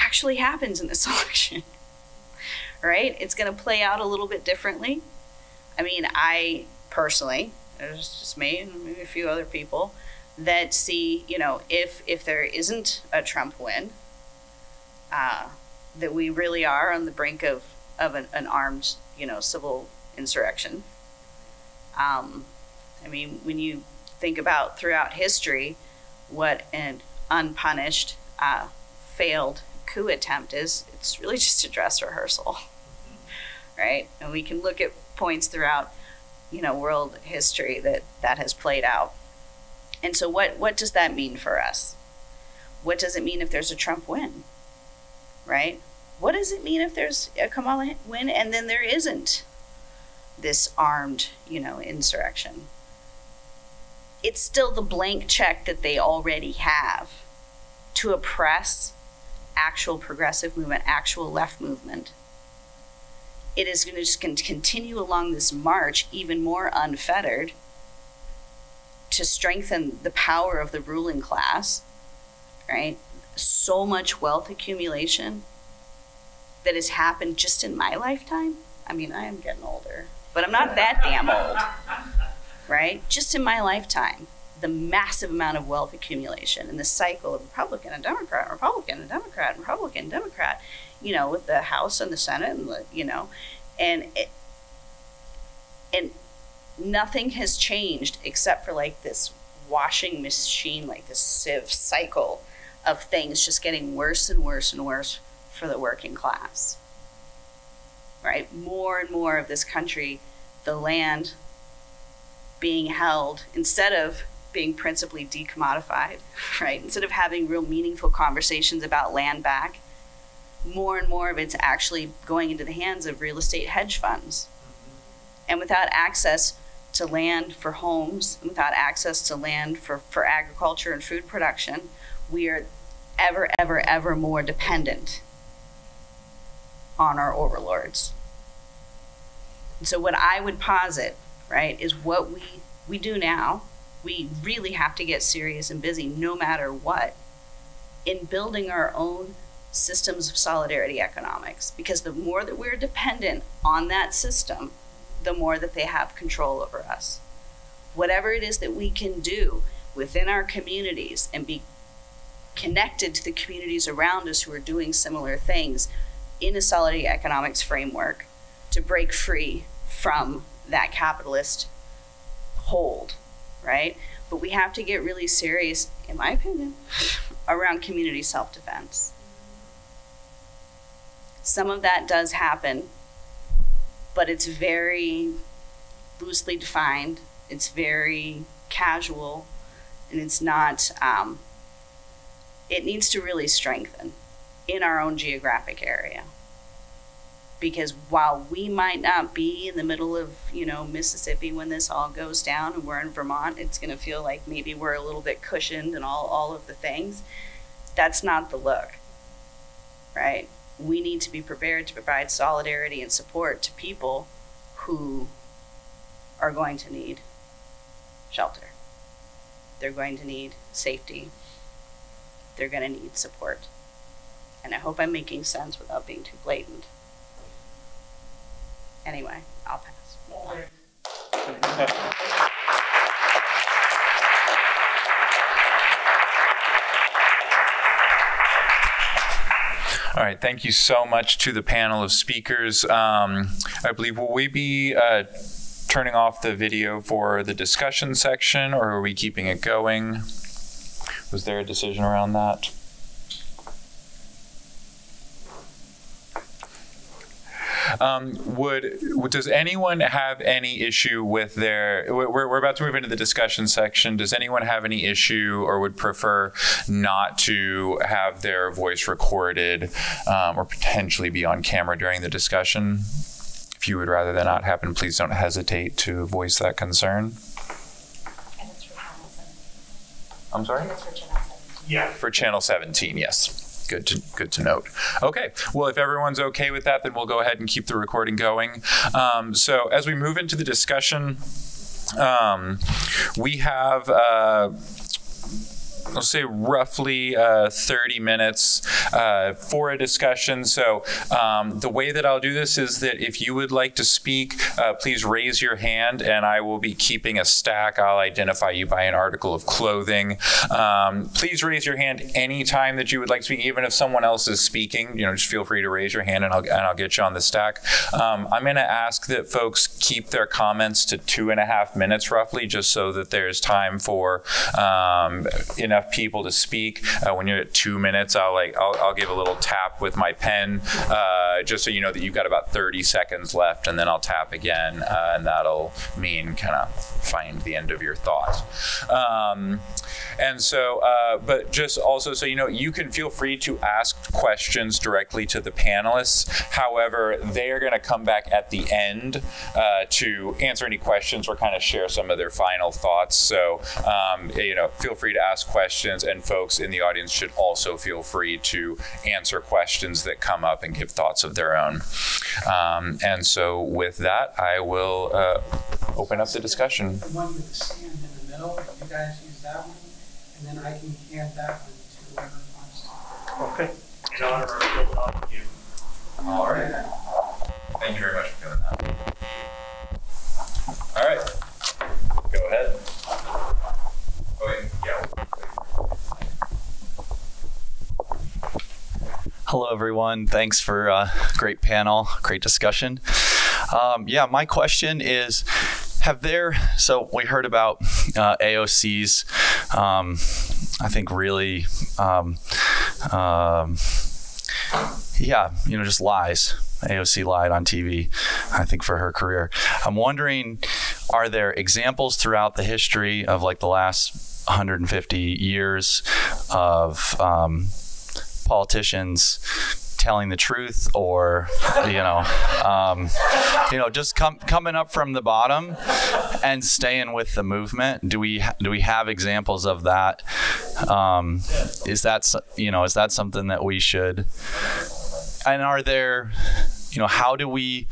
actually happens in this election, right? It's gonna play out a little bit differently. I mean, I personally, it's just me and maybe a few other people, that see, you know, if if there isn't a Trump win, uh, that we really are on the brink of, of an, an armed, you know, civil insurrection. Um, I mean, when you think about throughout history, what an unpunished uh, failed coup attempt is. It's really just a dress rehearsal, right? And we can look at points throughout, you know, world history that that has played out. And so what, what does that mean for us? What does it mean if there's a Trump win, right? What does it mean if there's a Kamala win and then there isn't this armed, you know, insurrection? It's still the blank check that they already have to oppress actual progressive movement, actual left movement. It is going to just continue along this march, even more unfettered, to strengthen the power of the ruling class, right? So much wealth accumulation that has happened just in my lifetime. I mean, I am getting older, but I'm not that damn old, right? Just in my lifetime, the massive amount of wealth accumulation and the cycle of Republican and Democrat, Republican and Democrat, Republican and Democrat, you know, with the House and the Senate and the, you know, and it, and nothing has changed except for like this washing machine, like this sieve cycle of things just getting worse and worse and worse for the working class, right? More and more of this country, the land being held instead of being principally decommodified, right? Instead of having real meaningful conversations about land back, more and more of it's actually going into the hands of real estate hedge funds. And without access to land for homes, and without access to land for, for agriculture and food production, we are ever, ever, ever more dependent on our overlords. And so what I would posit, right, is what we, we do now, we really have to get serious and busy no matter what in building our own systems of solidarity economics, because the more that we're dependent on that system, the more that they have control over us. Whatever it is that we can do within our communities and be connected to the communities around us who are doing similar things in a solidarity economics framework to break free from that capitalist hold, right? But we have to get really serious, in my opinion, around community self-defense. Some of that does happen, but it's very loosely defined, it's very casual, and it's not, um, it needs to really strengthen in our own geographic area. Because while we might not be in the middle of, you know, Mississippi when this all goes down and we're in Vermont, it's gonna feel like maybe we're a little bit cushioned and all, all of the things. That's not the look, right? We need to be prepared to provide solidarity and support to people who are going to need shelter. They're going to need safety. They're gonna need support. And I hope I'm making sense without being too blatant. Anyway, I'll pass. All right, thank you so much to the panel of speakers. Um, I believe, will we be uh, turning off the video for the discussion section, or are we keeping it going? Was there a decision around that? Um, would, does anyone have any issue with their, we're, we're about to move into the discussion section. Does anyone have any issue or would prefer not to have their voice recorded um, or potentially be on camera during the discussion? If you would rather that not happen, please don't hesitate to voice that concern. And it's for Channel seventeen. I'm sorry? And it's for Channel seventeen. Yeah, for Channel seventeen, yes. Good to, good to note. Okay, well, if everyone's okay with that, then we'll go ahead and keep the recording going. Um, so as we move into the discussion, um, we have, uh, I'll say roughly uh, thirty minutes uh, for a discussion. So um, the way that I'll do this is that if you would like to speak, uh, please raise your hand and I will be keeping a stack. I'll identify you by an article of clothing. Um, please raise your hand anytime that you would like to speak, even if someone else is speaking, you know, just feel free to raise your hand and I'll, and I'll get you on the stack. Um, I'm gonna ask that folks keep their comments to two and a half minutes roughly, just so that there's time for um, enough have people to speak. Uh, when you're at two minutes, I'll like I'll, I'll give a little tap with my pen, uh, just so you know that you've got about thirty seconds left, and then I'll tap again, uh, and that'll mean kind of find the end of your thought. Um, and so, uh, but just also so you know, you can feel free to ask questions directly to the panelists. However, they are going to come back at the end uh, to answer any questions or kind of share some of their final thoughts. So, um, you know, feel free to ask questions, and folks in the audience should also feel free to answer questions that come up and give thoughts of their own. Um, and so with that, I will uh, open up the discussion. The one with the stand in the middle, you guys use that one, and then I can hand that one to whoever wants to. Okay. In honor of our you. All right. Thank you very much for doing that. All right. Go ahead. Hello, everyone. Thanks for a great panel, great discussion. Um, yeah, my question is, have there, so we heard about uh, A O C's, um, I think really, um, um, yeah, you know, just lies. A O C lied on T V, I think, for her career. I'm wondering, are there examples throughout the history of like the last one hundred fifty years of um, politicians telling the truth, or you know, um, you know, just com coming up from the bottom and staying with the movement? Do we ha do we have examples of that? Um, is that you know is that something that we should? And are there, you know, how do we,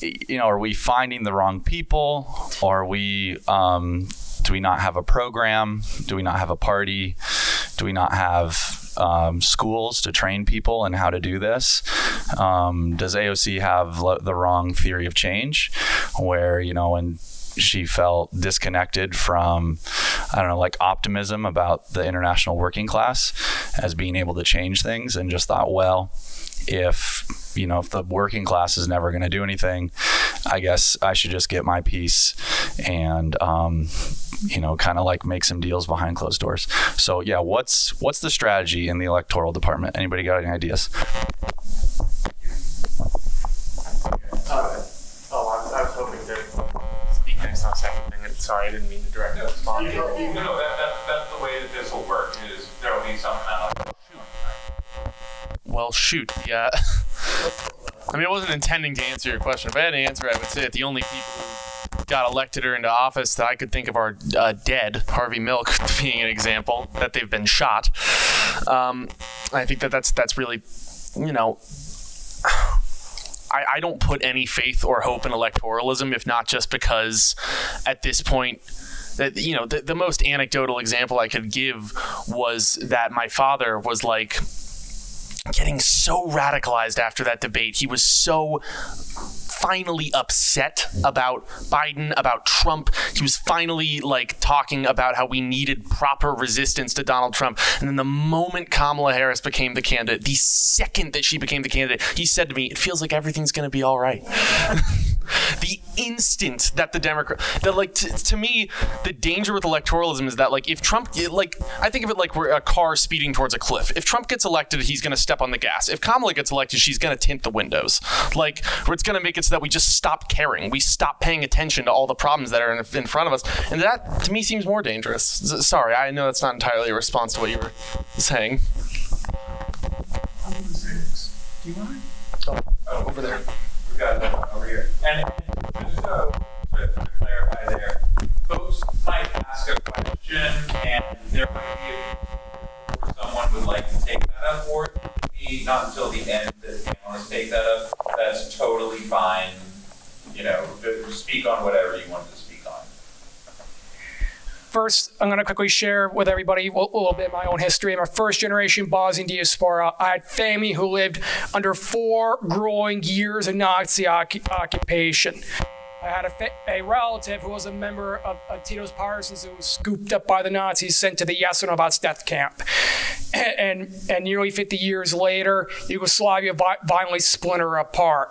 you know, are we finding the wrong people? Are we, um, do we not have a program? Do we not have a party? Do we not have um, schools to train people in how to do this? Um, does A O C have the wrong theory of change, where, you know, and she felt disconnected from, I don't know, like optimism about the international working class as being able to change things, and just thought, well, if, you know, if the working class is never going to do anything, I guess I should just get my piece and, um, you know, kind of like make some deals behind closed doors. So yeah, what's, what's the strategy in the electoral department? Anybody got any ideas? Uh, oh, I was, I was hoping to speak next on second thing. Sorry, I didn't mean to direct no, response. You know, you know that, that, that's the way that this will work, is there will be some amount of Well, shoot. Yeah. I mean, I wasn't intending to answer your question. If I had an answer, I would say that the only people who got elected or into office that I could think of are uh, dead. Harvey Milk being an example, that they've been shot. Um, I think that that's, that's really, you know, I, I don't put any faith or hope in electoralism, if not just because at this point, that, you know, the, the most anecdotal example I could give was that my father was like, getting so radicalized after that debate. He was so finally upset about Biden, about Trump. He was finally like talking about how we needed proper resistance to Donald Trump. And then the moment Kamala Harris became the candidate, the second that she became the candidate, he said to me, it feels like everything's going to be all right. The instant that the Democrat, that like t to me, the danger with electoralism is that like if Trump, like I think of it like we're a car speeding towards a cliff. If Trump gets elected, he's going to step on the gas. If Kamala gets elected, she's going to tint the windows. Like it's going to make it so that we just stop caring. We stop paying attention to all the problems that are in, in front of us. And that to me seems more dangerous. Sorry, I know that's not entirely a response to what you were saying. Do you mind? Oh, oh, over there. We've got another one over here. And just uh, to clarify there, folks might ask a question and there might be a, or someone would like to take that up, or it would be not until the end that they want to take that up. That's totally fine. You know, speak on whatever you want to speak on. First, I'm going to quickly share with everybody a little bit of my own history. I'm a first-generation Bosnian diaspora. I had family who lived under four grueling years of Nazi occupation. I had a, a relative who was a member of, of Tito's partisans who was scooped up by the Nazis, sent to the Jasenovac death camp. And, and, and nearly fifty years later, Yugoslavia vi violently splintered apart.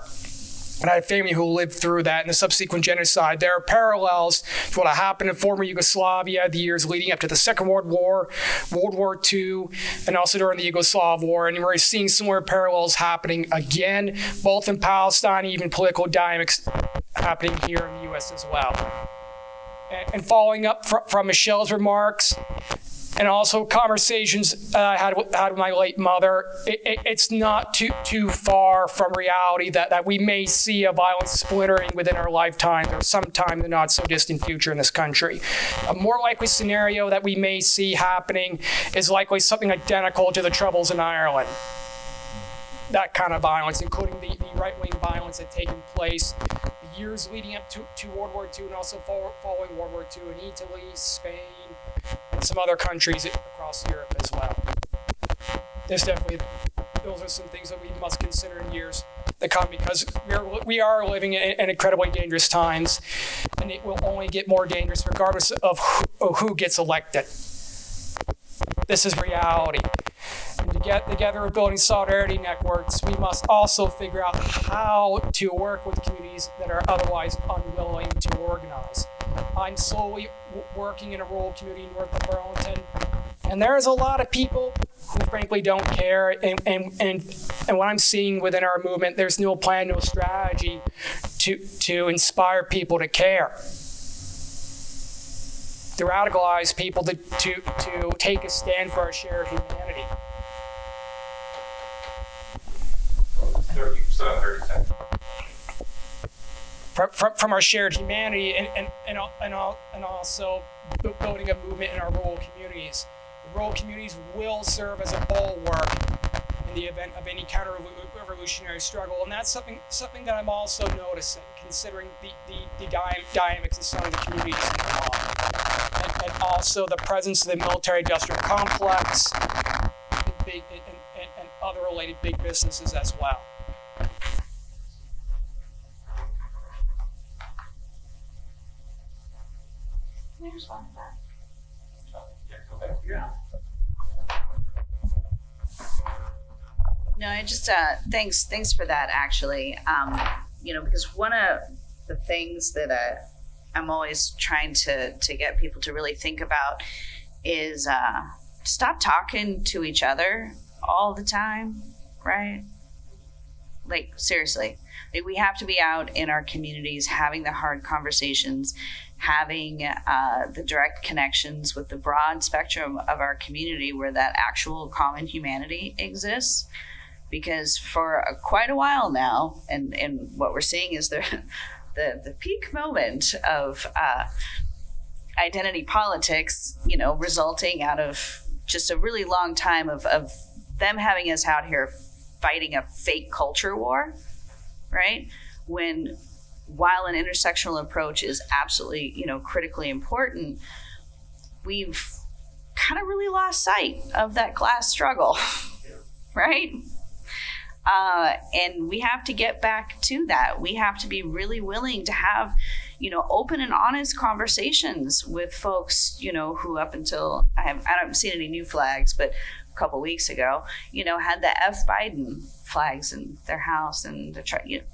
and I have family who lived through that and the subsequent genocide. There are parallels to what happened in former Yugoslavia, the years leading up to the Second World War, World War Two, and also during the Yugoslav War. And we're seeing similar parallels happening again, both in Palestine, even political dynamics happening here in the U S as well. And following up fr from Michelle's remarks, and also conversations uh, I had with, had with my late mother, it, it, it's not too too far from reality that, that we may see a violent splintering within our lifetime or sometime in the not so distant future in this country. A more likely scenario that we may see happening is likely something identical to the Troubles in Ireland. That kind of violence, including the, the right-wing violence that had taken place the years leading up to, to World War Two and also following World War Two in Italy, Spain, and some other countries across Europe as well. There's definitely, those are some things that we must consider in years to come, because we are, we are living in, in incredibly dangerous times, and it will only get more dangerous regardless of who, of who gets elected. This is reality. And to get together with building solidarity networks, we must also figure out how to work with communities that are otherwise unwilling to organize. I'm solely w working in a rural community north of Burlington, and there's a lot of people who frankly don't care, and, and, and, and what I'm seeing within our movement, there's no plan, no strategy to, to inspire people to care, to radicalize people to, to, to take a stand for our shared humanity. thirty percent, thirty percent. From, from, from our shared humanity, and, and, and, and, all, and also building a movement in our rural communities. The rural communities will serve as a bulwark in the event of any counter-revolutionary struggle, and that's something, something that I'm also noticing, considering the, the, the dynamics in some of the communities involved, and, and also the presence of the military-industrial complex, and, big, and, and, and other related big businesses as well. There's one back. Yeah, go back. Yeah. No, I just uh, thanks. Thanks for that. Actually, um, you know, because one of the things that uh, I'm always trying to to get people to really think about is uh, stop talking to each other all the time, right? Like seriously, like, we have to be out in our communities having the hard conversations, having uh, the direct connections with the broad spectrum of our community where that actual common humanity exists. Because for a, quite a while now, and, and what we're seeing is the, the, the peak moment of uh, identity politics, you know, resulting out of just a really long time of, of them having us out here fighting a fake culture war, right? When, while an intersectional approach is absolutely, you know, critically important, we've kind of really lost sight of that class struggle, right? Uh, and we have to get back to that. We have to be really willing to have, you know, open and honest conversations with folks, you know, who up until, I haven't, I haven't seen any new flags, but a couple of weeks ago, you know, had the F Biden flags in their house and they're trying, you know,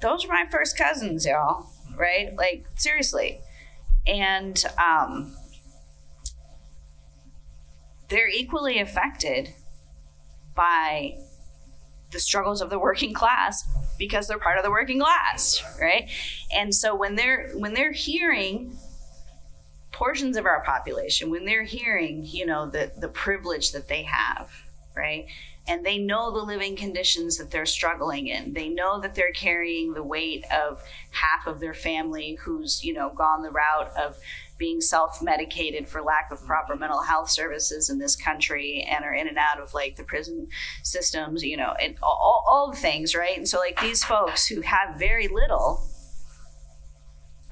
those were my first cousins, y'all, right? Like, seriously. And um, they're equally affected by the struggles of the working class because they're part of the working class, right? And so when they're, when they're hearing portions of our population, when they're hearing, you know, the, the privilege that they have, right? And they know the living conditions that they're struggling in. They know that they're carrying the weight of half of their family who's, you know, gone the route of being self-medicated for lack of proper mental health services in this country and are in and out of like the prison systems, you know, and all, all the things, right? And so like these folks who have very little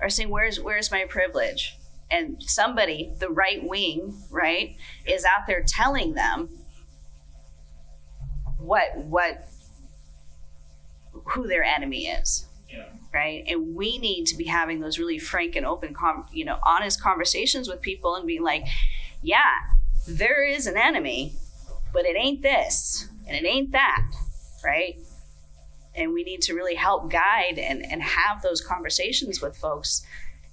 are saying, where's, where's my privilege? And somebody, the right wing, right, is out there telling them what what who their enemy is, yeah. Right? And we need to be having those really frank and open, com you know, honest conversations with people and being like, yeah, there is an enemy, but it ain't this and it ain't that, right? and we need to really help guide and, and have those conversations with folks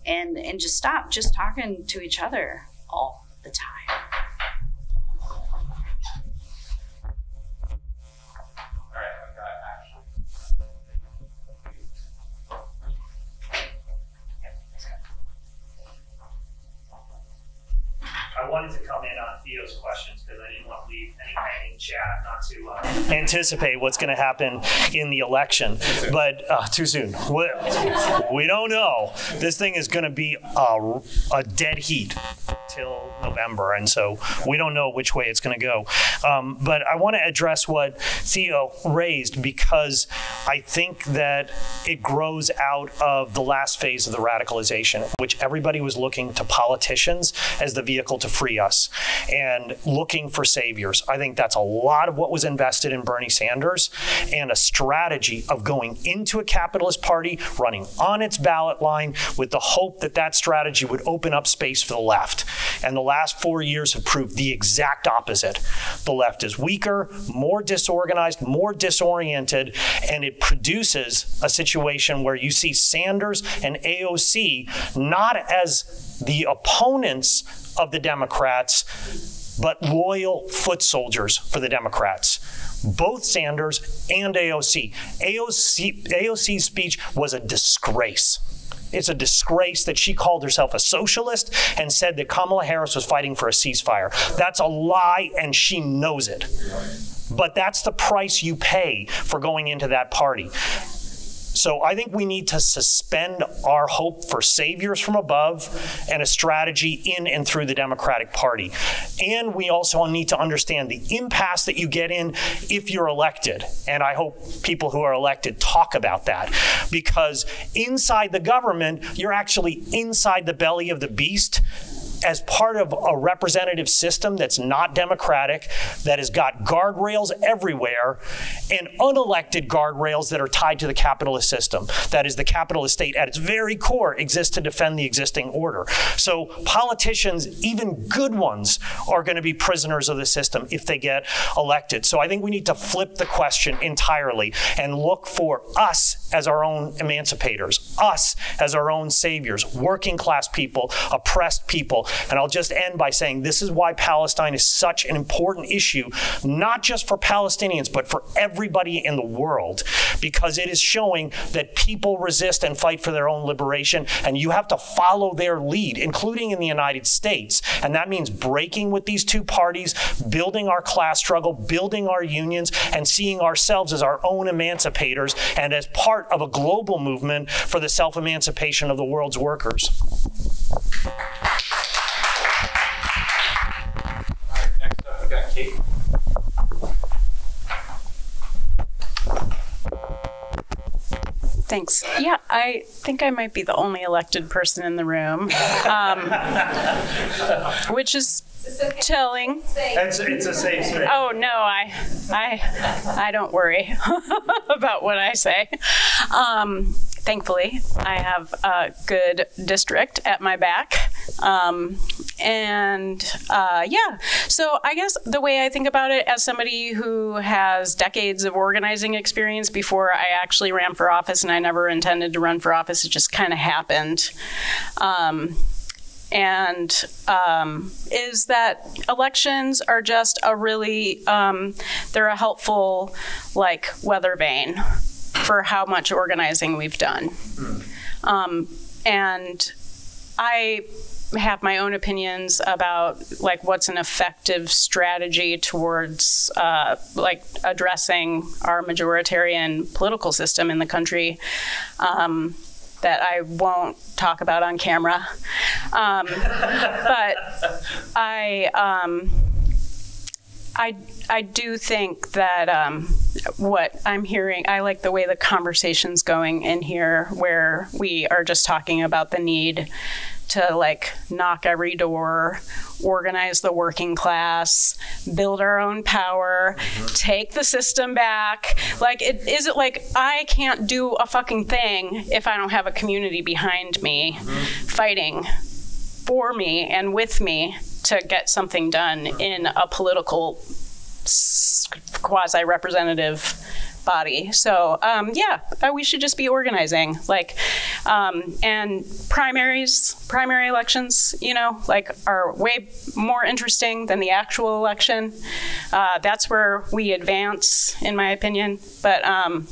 and, and just stop just talking to each other all the time. I wanted to come in on Theo's questions because I didn't want to leave any hanging chat, not to uh, anticipate what's going to happen in the election. But uh, too soon. We, we don't know. This thing is going to be a, a dead heat till November, and so we don't know which way it's going to go. Um, but I want to address what Theo raised because I think that it grows out of the last phase of the radicalization, which everybody was looking to politicians as the vehicle to free us and looking for saviors. I think that's a lot of what was invested in Bernie Sanders and a strategy of going into a capitalist party, running on its ballot line with the hope that that strategy would open up space for the left. And the last four years have proved the exact opposite. The left is weaker, more disorganized, more disoriented, and it produces a situation where you see Sanders and A O C not as the opponents of the Democrats, but loyal foot soldiers for the Democrats. Both Sanders and A O C. A O C. A O C's speech was a disgrace. It's a disgrace that she called herself a socialist and said that Kamala Harris was fighting for a ceasefire. That's a lie, and she knows it. But that's the price you pay for going into that party. So I think we need to suspend our hope for saviors from above and a strategy in and through the Democratic Party. And we also need to understand the impasse that you get in if you're elected. And I hope people who are elected talk about that. Because inside the government, you're actually inside the belly of the beast as part of a representative system that's not democratic, that has got guardrails everywhere, and unelected guardrails that are tied to the capitalist system. That is, the capitalist state at its very core exists to defend the existing order. So politicians, even good ones, are going to be prisoners of the system if they get elected. So I think we need to flip the question entirely and look for us as our own emancipators, us as our own saviors, working class people, oppressed people. And I'll just end by saying this is why Palestine is such an important issue, not just for Palestinians, but for everybody in the world, because it is showing that people resist and fight for their own liberation, and you have to follow their lead, including in the United States. And that means breaking with these two parties, building our class struggle, building our unions, and seeing ourselves as our own emancipators and as part of a global movement for the self-emancipation of the world's workers. Kate. Thanks. Yeah, I think I might be the only elected person in the room, um, which is okay. Telling. It's, it's a safe space. Oh no, I, I, I don't worry about what I say. Um, Thankfully, I have a good district at my back. Um, and uh, yeah, so I guess the way I think about it as somebody who has decades of organizing experience before I actually ran for office, and I never intended to run for office, it just kind of happened. Um, and um, is that elections are just a really, um, they're a helpful like weather vane for how much organizing we've done. Um, and I have my own opinions about like what's an effective strategy towards uh, like addressing our majoritarian political system in the country um, that I won't talk about on camera. Um, but I, um, I, I do think that um, what I'm hearing, I like the way the conversation's going in here, where we are just talking about the need to like knock every door, organize the working class, build our own power, mm-hmm. take the system back. Like, it isn't like I can't do a fucking thing if I don't have a community behind me mm-hmm. fighting for me and with me to get something done in a political quasi-representative body. So um, yeah, we should just be organizing, like, um, and primaries, primary elections, you know, like are way more interesting than the actual election. Uh, that's where we advance, in my opinion. But, um,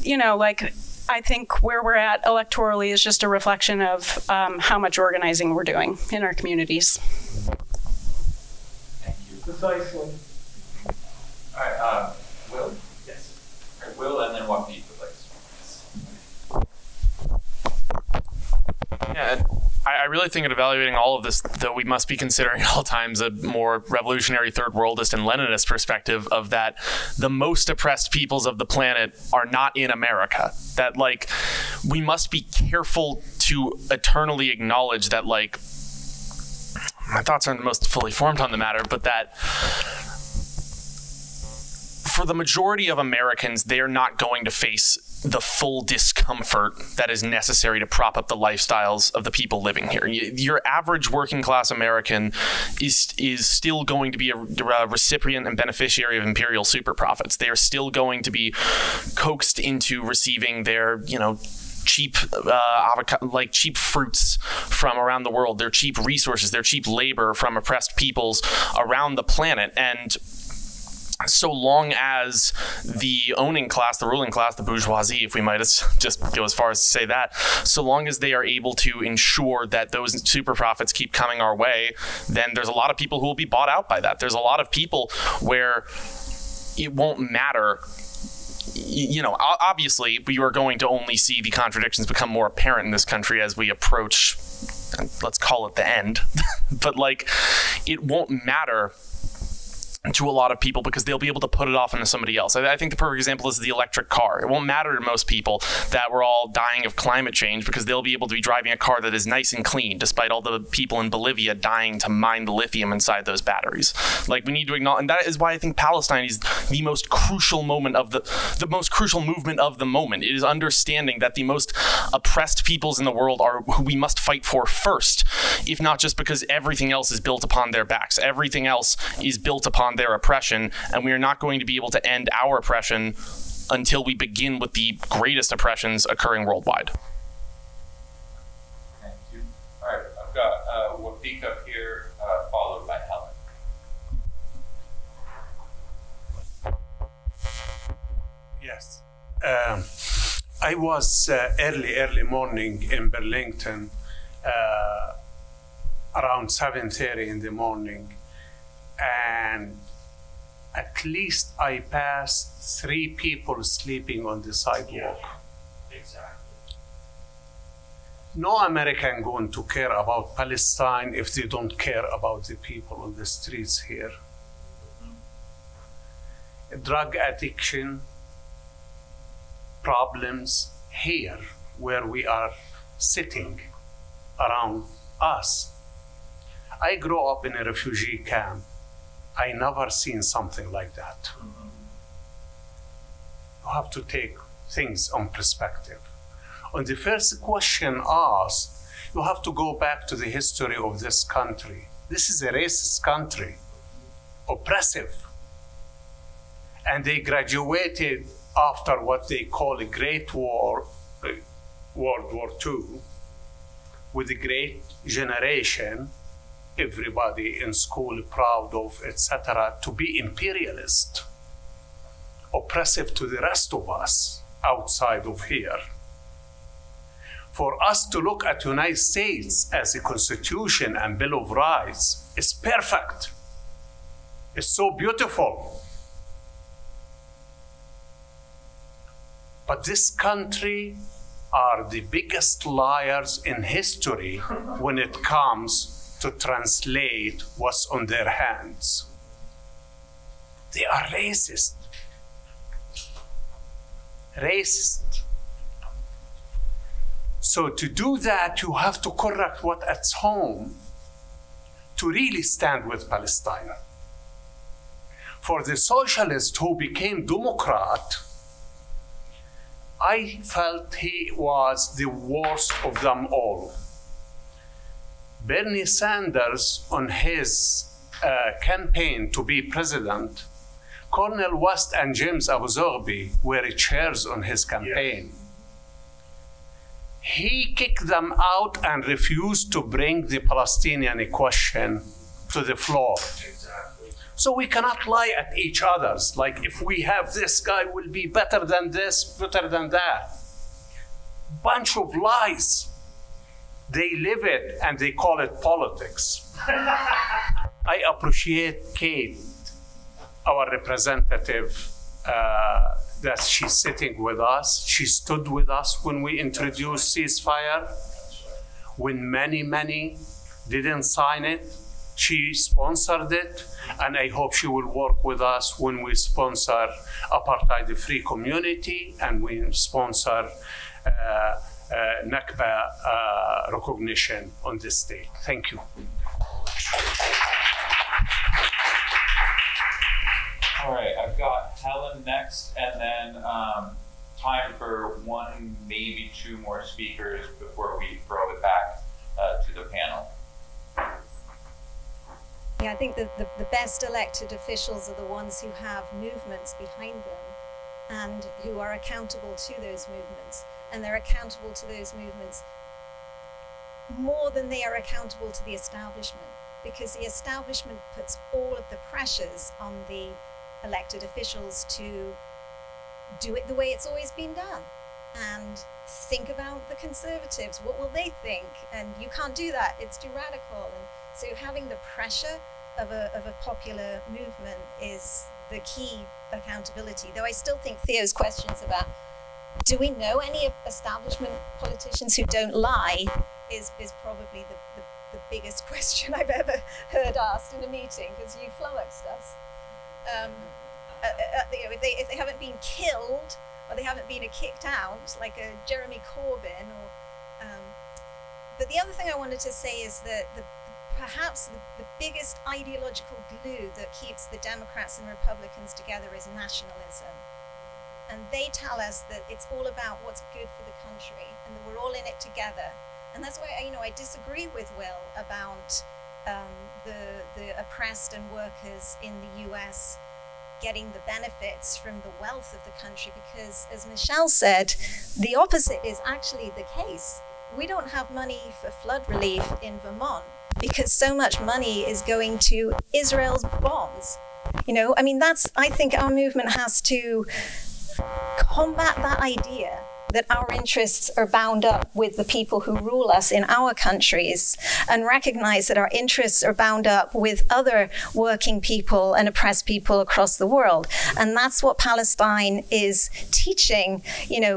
you know, like, I think where we're at electorally is just a reflection of um, how much organizing we're doing in our communities. Thank you. Precisely. All right, uh, Will? Yes. All right, Will, and then Wafic, please. Yeah, I, I really think in evaluating all of this, that we must be considering at all times a more revolutionary third worldist and Leninist perspective of that the most oppressed peoples of the planet are not in America. That, like, we must be careful to eternally acknowledge that, like, my thoughts aren't most fully formed on the matter, but that for the majority of Americans, they're not going to face the full discomfort that is necessary to prop up the lifestyles of the people living here. Your average working class American is is still going to be a, a recipient and beneficiary of imperial super profits. They are still going to be coaxed into receiving their, you know, cheap uh, avocado, like cheap fruits from around the world, their cheap resources, their cheap labor from oppressed peoples around the planet. And so long as the owning class, the ruling class, the bourgeoisie, if we might just go as far as to say that, so long as they are able to ensure that those super profits keep coming our way, then there's a lot of people who will be bought out by that. There's a lot of people where it won't matter. You know, obviously, we are going to only see the contradictions become more apparent in this country as we approach, let's call it the end. But, like, it won't matter to a lot of people because they'll be able to put it off into somebody else. I, I think the perfect example is the electric car. It won't matter to most people that we're all dying of climate change because they'll be able to be driving a car that is nice and clean, despite all the people in Bolivia dying to mine the lithium inside those batteries. Like, we need to acknowledge, and that is why I think Palestine is the most crucial moment of the, the most crucial movement of the moment. It is understanding that the most oppressed peoples in the world are who we must fight for first, if not just because everything else is built upon their backs. Everything else is built upon their oppression, and we are not going to be able to end our oppression until we begin with the greatest oppressions occurring worldwide. Thank you. All right, I've got uh, Wafic up here, uh, followed by Helen. Yes. Um, I was uh, early, early morning in Burlington, uh, around seven thirty in the morning. And at least I passed three people sleeping on the sidewalk. Yeah, exactly. No American going to care about Palestine if they don't care about the people on the streets here. Mm-hmm. Drug addiction problems here, where we are sitting around us. I grew up in a refugee camp. I never seen something like that. Mm-hmm. You have to take things on perspective. On the first question asked, you have to go back to the history of this country. This is a racist country, oppressive. And they graduated after what they call a Great War, uh, World War Two, with the Great Generation, everybody in school proud of, et cetera, to be imperialist, oppressive to the rest of us outside of here. For us to look at United States as a constitution and Bill of Rights is perfect. It's so beautiful. But this country are the biggest liars in history when it comes to translate what's on their hands. They are racist. Racist. So to do that, you have to correct what at home to really stand with Palestine. For the socialist who became Democrat, I felt he was the worst of them all. Bernie Sanders, on his uh, campaign to be president, Cornel West and James Abu Zorbi were chairs on his campaign. Yes. He kicked them out and refused to bring the Palestinian question to the floor. Exactly. So we cannot lie at each other's, like if we have this guy will be better than this, better than that. Bunch of lies. They live it and they call it politics. I appreciate Kate, our representative, uh, that she's sitting with us. She stood with us when we introduced ceasefire. When many, many didn't sign it, she sponsored it. And I hope she will work with us when we sponsor apartheid-free community and we sponsor uh, uh, Nakba uh, recognition on this day. Thank you. All right, I've got Helen next, and then um, time for one, maybe two more speakers before we throw it back uh, to the panel. Yeah, I think the, the, the best elected officials are the ones who have movements behind them and who are accountable to those movements. And they're accountable to those movements more than they are accountable to the establishment, because the establishment puts all of the pressures on the elected officials to do it the way it's always been done. And think about the Conservatives, what will they think? And you can't do that, it's too radical. And so having the pressure of a, of a popular movement is the key accountability. Though I still think Theo's questions about, do we know any establishment politicians who don't lie, is, is probably the, the, the biggest question I've ever heard asked in a meeting, because you flummoxed us. Um, uh, uh, you know, if, they, if they haven't been killed or they haven't been kicked out, like a Jeremy Corbyn, or um, but the other thing I wanted to say is that the, perhaps the, the biggest ideological glue that keeps the Democrats and Republicans together is nationalism, and they tell us that it's all about what's good for the country and that we're all in it together. And that's why, you know, I disagree with Will about Um, the, the oppressed and workers in the U S getting the benefits from the wealth of the country, because as Michelle said, the opposite is actually the case. We don't have money for flood relief in Vermont because so much money is going to Israel's bombs. You know, I mean, that's, I think our movement has to combat that idea that our interests are bound up with the people who rule us in our countries, and recognize that our interests are bound up with other working people and oppressed people across the world. And that's what Palestine is teaching, you know,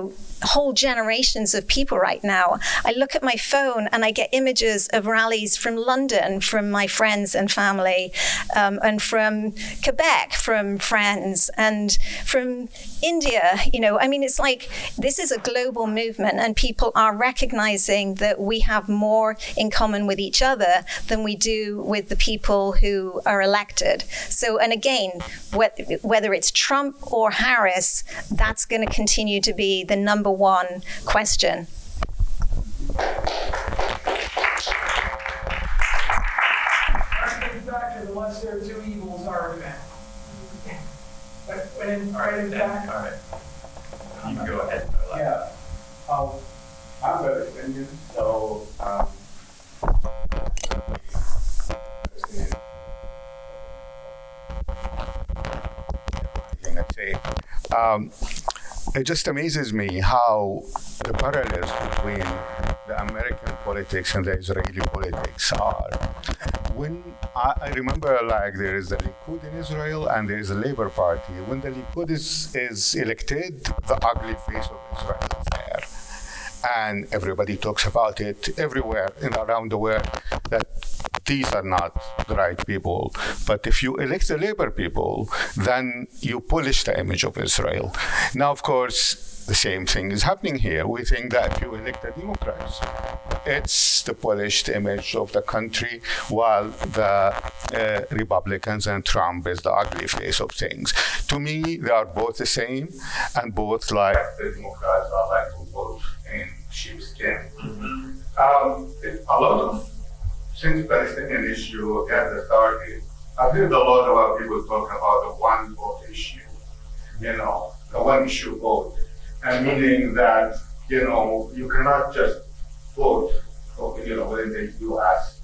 whole generations of people right now. I look at my phone and I get images of rallies from London, from my friends and family, um, and from Quebec, from friends, and from India. You know, I mean, it's like, this is a global movement, and people are recognizing that we have more in common with each other than we do with the people who are elected. So, and again, whether it's Trump or Harris, that's going to continue to be the number one question. Our manufacturer, unless there are two evils, are in fact. But when, are in fact, all right. You can go ahead. Yeah, um, I'm Palestinian, so um, um, it just amazes me how the parallels between the American politics and the Israeli politics are. When I, I remember, like, there is the Likud in Israel and there is the Labor Party. When the Likud is, is elected, the ugly face of Israel is there. And everybody talks about it everywhere and around the world that these are not the right people. But if you elect the Labor people, then you polish the image of Israel. Now, of course, the same thing is happening here. We think that if you elect the Democrats, it's the polished image of the country, while the uh, Republicans and Trump is the ugly face of things. To me, they are both the same, and both like the Democrats are like to vote in sheepskin. Mm-hmm. um, a lot of since Palestinian issue has started I've heard a lot about people talking about the one vote issue, you know, the one issue vote, and meaning that, you know, you cannot just vote for, you know, within the U S,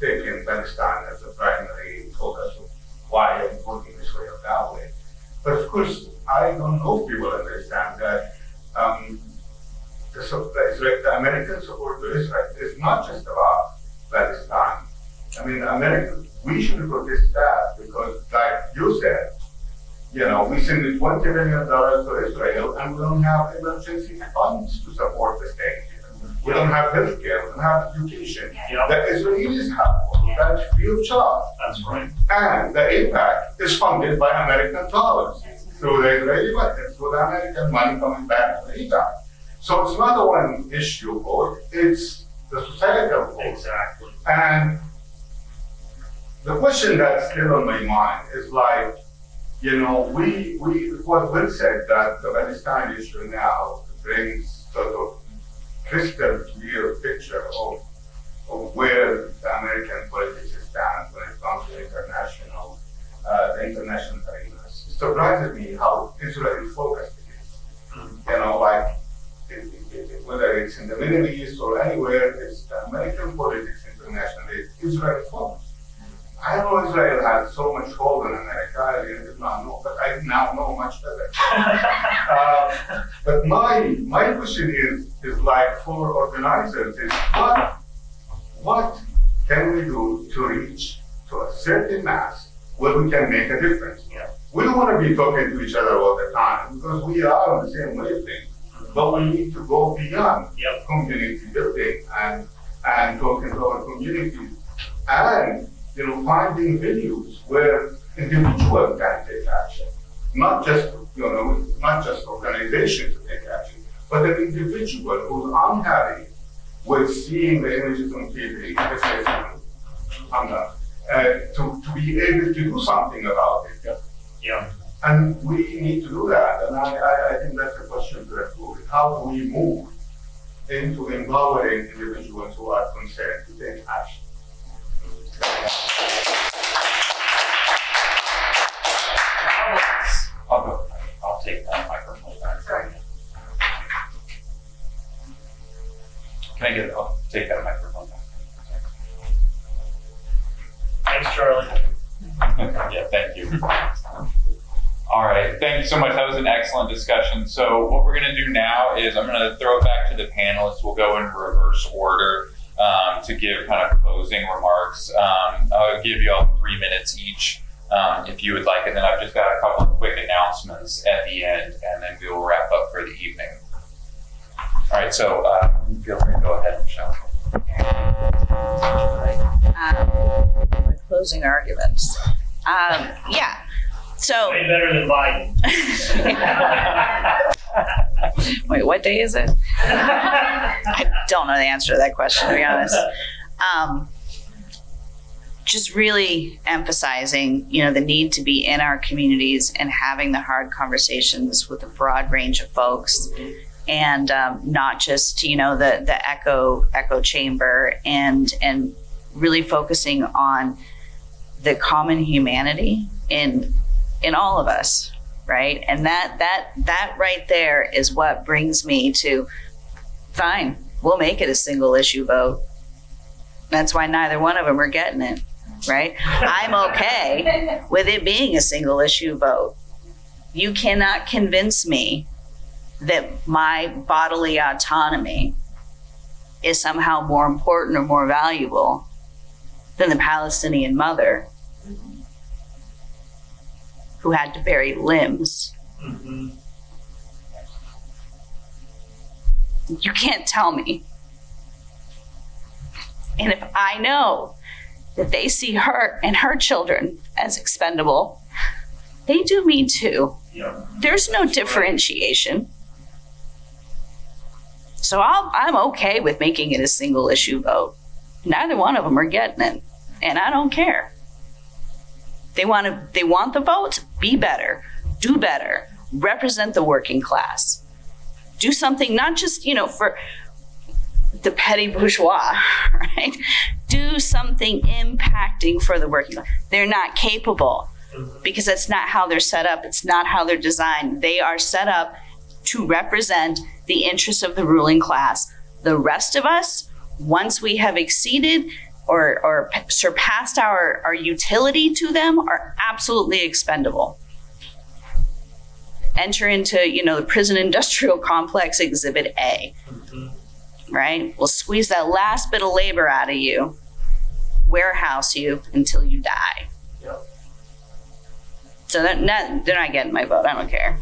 taking Palestine as the primary focus of why I'm voting this way or that way. But of course, I don't know if people understand that um, the, support, like the American support to Israel is not just about Palestine. I mean, America, we should protest that because, like you said, you know, we send twenty million dollars to Israel and we don't have emergency funds to support the state. We don't have healthcare, we don't have education. Yep. The Israelis have one, that's free of charge. That's right. And the AIPAC is funded by American dollars through the Israeli budget, through the American money coming back to the AIPAC. So it's not a one issue vote, it's the societal vote. Exactly. And the question that's still on my mind is like, you know, we, we, what Will said, that the Palestine issue now brings sort of crystal clear picture of, of where the American politics stands when it comes to international, uh, the international arenas. It surprises me how Israel focused it is. Mm-hmm. You know, like, it, it, it, whether it's in the Middle East or anywhere, it's the American politics internationally, it's Israel focused. Mm-hmm. I know Israel has so much hold in America, I did not know, but I now know much better. uh, but my, my question is, is like for organizers, is what, what can we do to reach to a certain mass where we can make a difference? Yeah. We don't want to be talking to each other all the time because we are on the same wavelength, but we need to go beyond yep. community building and, and talking to our communities and, you know, finding venues where individuals can take action, not just, you know, not just organizations to take action. But an individual who's unhappy with seeing the images on T V, says, I'm not, uh, to, to be able to do something about it. Yeah. yeah. And we need to do that. And I, I, I think that's a question to improve. How do we move into empowering individuals who are concerned to take action? I'll go. I'll take that microphone back from you. Can I get it? I'll take that microphone back. Thanks, Charlie. Yeah, thank you. All right, thank you so much. That was an excellent discussion. So what we're going to do now is I'm going to throw it back to the panelists. We'll go in reverse order um, to give kind of closing remarks. Um, I'll give you all three minutes each um, if you would like, and then I've just got a couple of quick announcements at the end, and then we will wrap up for the evening. All right, so uh, feel free to go ahead, Michelle. Um, my closing arguments. Um, yeah, so. Way better than Biden. Wait, what day is it? I don't know the answer to that question, to be honest. Um, just really emphasizing, you know, the need to be in our communities and having the hard conversations with a broad range of folks. And um, not just, you know, the the echo echo chamber, and and really focusing on the common humanity in in all of us, right? And that that that right there is what brings me to, fine, we'll make it a single issue vote. That's why neither one of them are getting it, right? I'm okay with it being a single issue vote. You cannot convince me that my bodily autonomy is somehow more important or more valuable than the Palestinian mother who had to bury limbs. Mm-hmm. You can't tell me. And if I know that they see her and her children as expendable, they do me too. Yeah. There's no differentiation. So I'll, I'm okay with making it a single issue vote. Neither one of them are getting it, and I don't care. They want to, they want the votes, be better, do better, represent the working class. Do something not just, you know, for the petty bourgeois, right? Do do something impacting for the working class. They're not capable because that's not how they're set up. It's not how they're designed. They are set up to represent the interests of the ruling class. The rest of us, once we have exceeded or, or surpassed our, our utility to them, are absolutely expendable. Enter into, you know, the prison industrial complex, exhibit A, mm-hmm. right? We'll squeeze that last bit of labor out of you, warehouse you until you die. Yep. So that, that, they're not getting my vote, I don't care.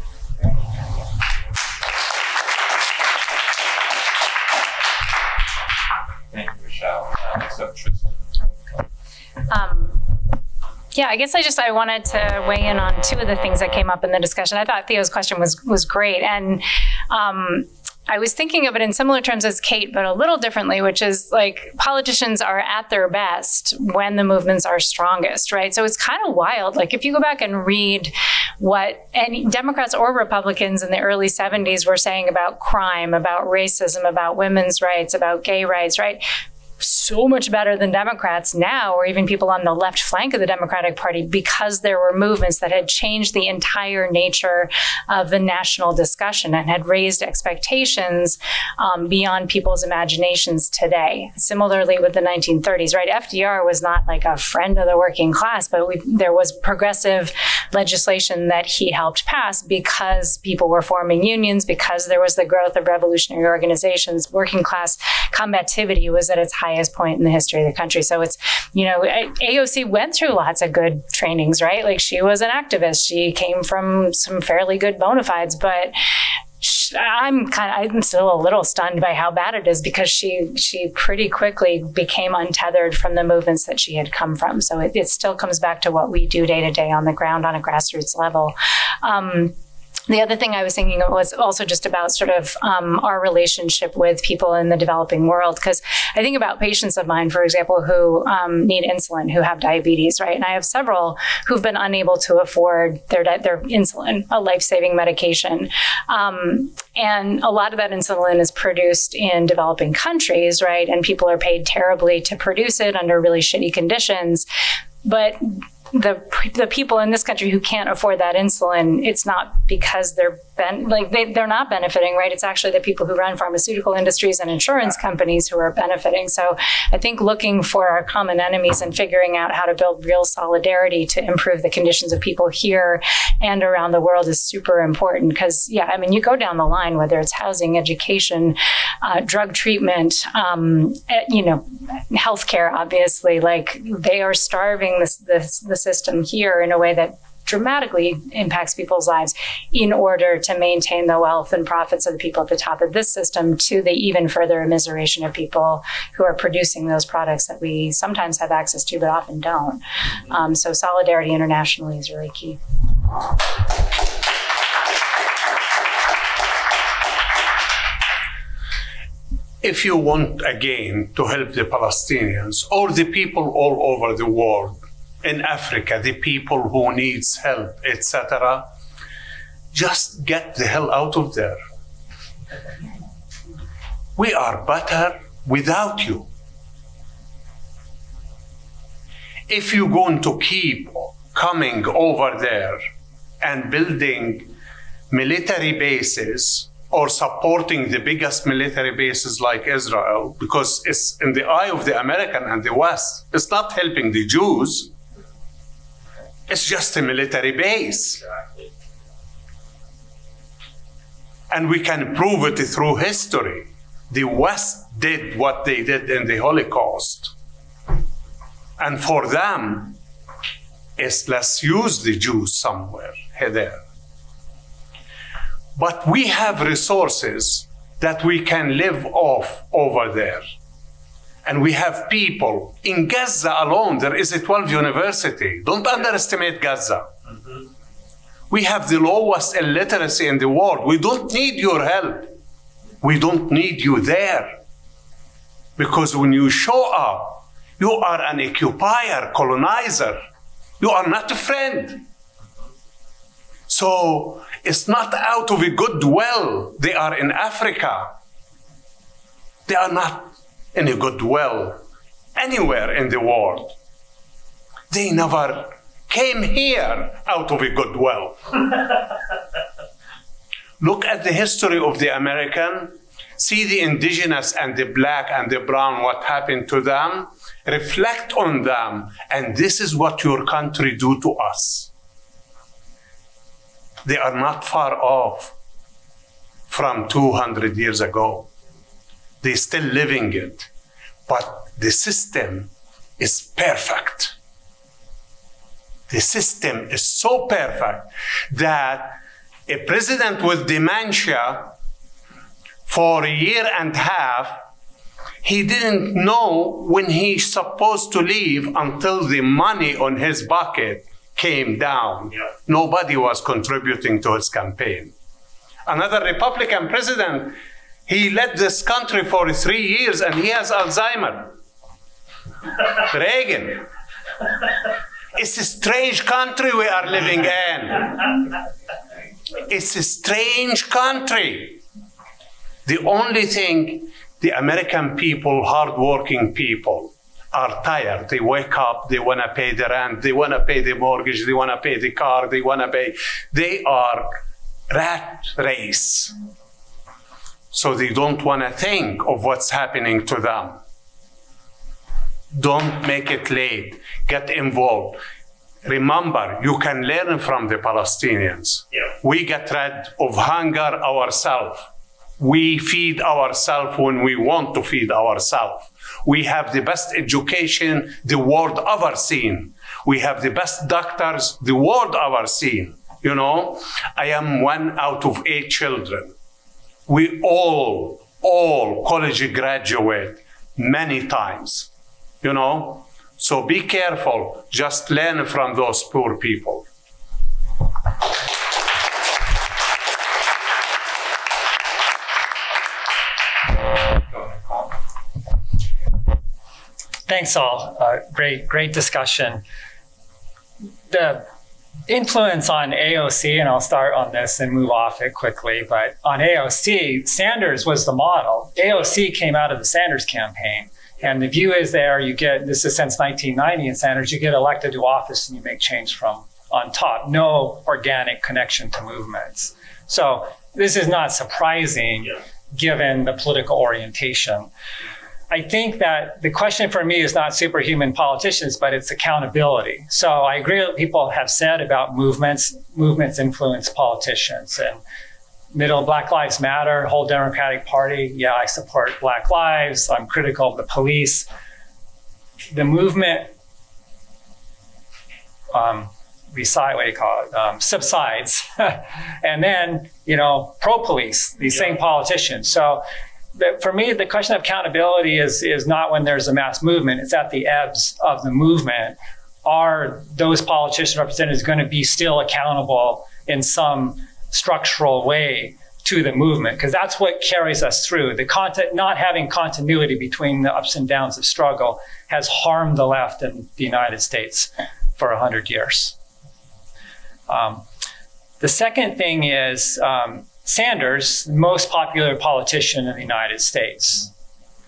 Thank you, Michelle. Next up, Tristin. Um, Yeah, I guess I just, I wanted to weigh in on two of the things that came up in the discussion. I thought Theo's question was was great. And um, I was thinking of it in similar terms as Kate, but a little differently, which is like politicians are at their best when the movements are strongest, right? So it's kind of wild. Like if you go back and read what any Democrats or Republicans in the early seventies were saying about crime, about racism, about women's rights, about gay rights, right? So much better than Democrats now, or even people on the left flank of the Democratic Party, because there were movements that had changed the entire nature of the national discussion and had raised expectations um, beyond people's imaginations today. Similarly with the nineteen thirties, right? F D R was not like a friend of the working class, but we, there was progressive legislation that he helped pass because people were forming unions, because there was the growth of revolutionary organizations. Working class combativity was at its highest point in the history of the country. So it's, you know, A O C went through lots of good trainings, right? Like she was an activist. She came from some fairly good bona fides, but I'm kind of, I'm still a little stunned by how bad it is because she, she pretty quickly became untethered from the movements that she had come from. So it, it still comes back to what we do day to day on the ground on a grassroots level. Um, The other thing I was thinking of was also just about sort of um, our relationship with people in the developing world, because I think about patients of mine, for example, who um, need insulin, who have diabetes, right? And I have several who've been unable to afford their, their insulin, a life-saving medication. Um, and a lot of that insulin is produced in developing countries, right? And people are paid terribly to produce it under really shitty conditions. But The, the people in this country who can't afford that insulin, it's not because they're ben, like they, they're not benefiting, right? It's actually the people who run pharmaceutical industries and insurance companies who are benefiting. So I think looking for our common enemies and figuring out how to build real solidarity to improve the conditions of people here and around the world is super important. Because, yeah, I mean, you go down the line, whether it's housing, education, uh, drug treatment, um, you know, healthcare, obviously, like they are starving this, this, this system here in a way that dramatically impacts people's lives in order to maintain the wealth and profits of the people at the top of this system to the even further immiseration of people who are producing those products that we sometimes have access to but often don't. Um, so solidarity internationally is really key. If you want, again, to help the Palestinians or the people all over the world, in Africa, the people who needs help, et cetera, just get the hell out of there. We are better without you. If you're going to keep coming over there and building military bases or supporting the biggest military bases like Israel, because it's in the eye of the American and the West, it's not helping the Jews. It's just a military base. And we can prove it through history. The West did what they did in the Holocaust. And for them, it's let's use the Jews somewhere, there. But we have resources that we can live off over there. And we have people in Gaza alone. There is a twelve university. Don't underestimate Gaza. Mm-hmm. We have the lowest illiteracy in the world. We don't need your help. We don't need you there. Because when you show up, you are an occupier, colonizer. You are not a friend. So it's not out of a goodwill. They are in Africa. They are not in a goodwill. anywhere in the world. They never came here out of a good will. Look at the history of the American, see the indigenous and the black and the brown, what happened to them, reflect on them, and this is what your country do to us. They are not far off from two hundred years ago. They're still living it, but the system is perfect. The system is so perfect that a president with dementia for a year and a half, he didn't know when he's supposed to leave until the money on his bucket came down. Yeah. Nobody was contributing to his campaign. Another Republican president, he led this country for three years and he has Alzheimer's. Reagan. It's a strange country we are living in. It's a strange country. The only thing, the American people, hardworking people, are tired. They wake up, they want to pay the rent, they want to pay the mortgage, they want to pay the car, they want to pay. They are rat race. So they don't want to think of what's happening to them. Don't make it late. Get involved. Remember, you can learn from the Palestinians. Yeah. We get rid of hunger ourselves. We feed ourselves when we want to feed ourselves. We have the best education the world ever seen. We have the best doctors the world ever seen. You know, I am one out of eight children. We all, all college graduate many times. You know, so be careful. Just learn from those poor people. Thanks all. Uh, great, great discussion. The influence on A O C, and I'll start on this and move off it quickly, but on A O C, Sanders was the model. A O C came out of the Sanders campaign. And the view is there, you get, this is since nineteen ninety in Sanders, you get elected to office and you make change from on top. No organic connection to movements. So this is not surprising, yeah, given the political orientation. I think that the question for me is not superhuman politicians, but it's accountability. So I agree with what people have said about movements. Movements influence politicians. And middle Black Lives Matter, whole Democratic Party. Yeah, I support Black lives. I'm critical of the police. The movement um, reside, what do you call it? Um, subsides. And then, you know, pro-police, these yeah. same politicians. So the, for me, the question of accountability is, is not when there's a mass movement. It's at the ebbs of the movement. Are those politicians, representatives going to be still accountable in some structural way to the movement? Because that's what carries us through. The content, not having continuity between the ups and downs of struggle has harmed the left in the United States for one hundred years. Um, the second thing is um, Sanders, the most popular politician in the United States.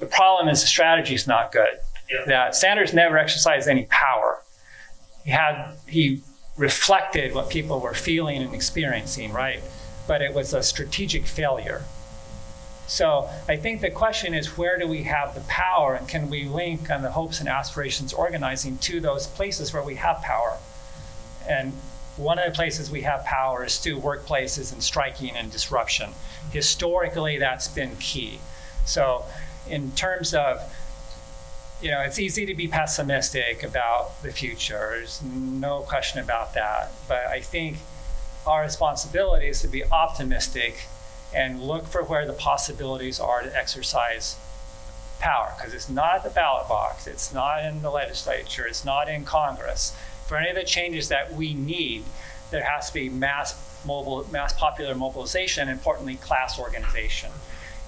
The problem is the strategy is not good. Yeah. That Sanders never exercised any power. He had, he reflected what people were feeling and experiencing, right? But it was a strategic failure. So I think the question is, where do we have the power, and can we link on the hopes and aspirations organizing to those places where we have power? And one of the places we have power is through workplaces and striking and disruption. Historically, that's been key. So in terms of, you know, it's easy to be pessimistic about the future. There's no question about that. But I think our responsibility is to be optimistic and look for where the possibilities are to exercise power. Because it's not at the ballot box. It's not in the legislature. It's not in Congress. For any of the changes that we need, there has to be mass mobile, mass popular mobilization, and importantly, class organization.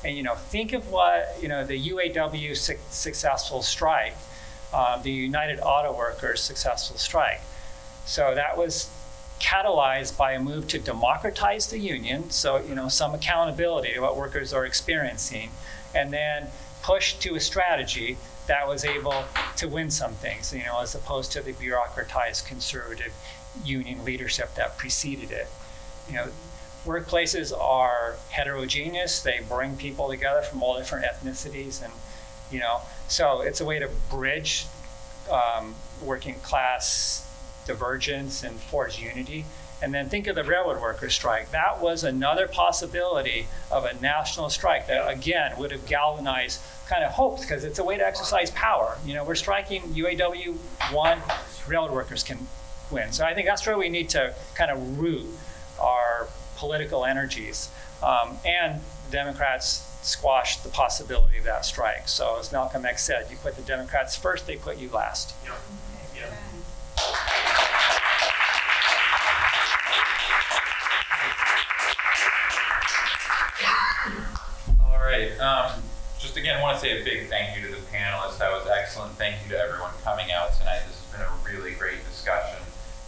And, you know, think of what, you know, the U A W su successful strike, um, the United Auto Workers successful strike. So that was catalyzed by a move to democratize the union. So, you know, some accountability to what workers are experiencing, and then push to a strategy that was able to win some things, you know, as opposed to the bureaucratized conservative union leadership that preceded it. You know, workplaces are heterogeneous. They bring people together from all different ethnicities, and, you know, so it's a way to bridge um, working class divergence and forge unity. And then think of the railroad workers strike. That was another possibility of a national strike that, again, would have galvanized kind of hopes, because it's a way to exercise power. You know, we're striking, U A W won, railroad workers can win. So I think that's where we need to kind of root our political energies. Um, and Democrats squashed the possibility of that strike. So as Malcolm X said, you put the Democrats first, they put you last. Yep. Yep. Um, just again, want to say a big thank you to the panelists. That was excellent. Thank you to everyone coming out tonight. This has been a really great discussion,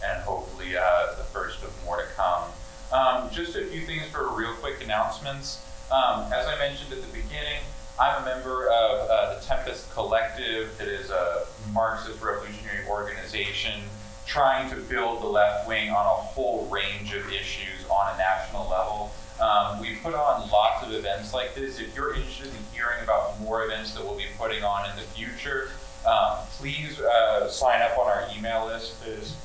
and hopefully uh, the first of more to come. Um, just a few things for real quick announcements. Um, as I mentioned at the beginning, I'm a member of uh, the Tempest Collective. That is a Marxist revolutionary organization trying to build the left wing on a whole range of issues on a national level. Um, we put on lots of events like this. If you're interested in hearing about more events that we'll be putting on in the future, um, please uh, sign up on our email list that is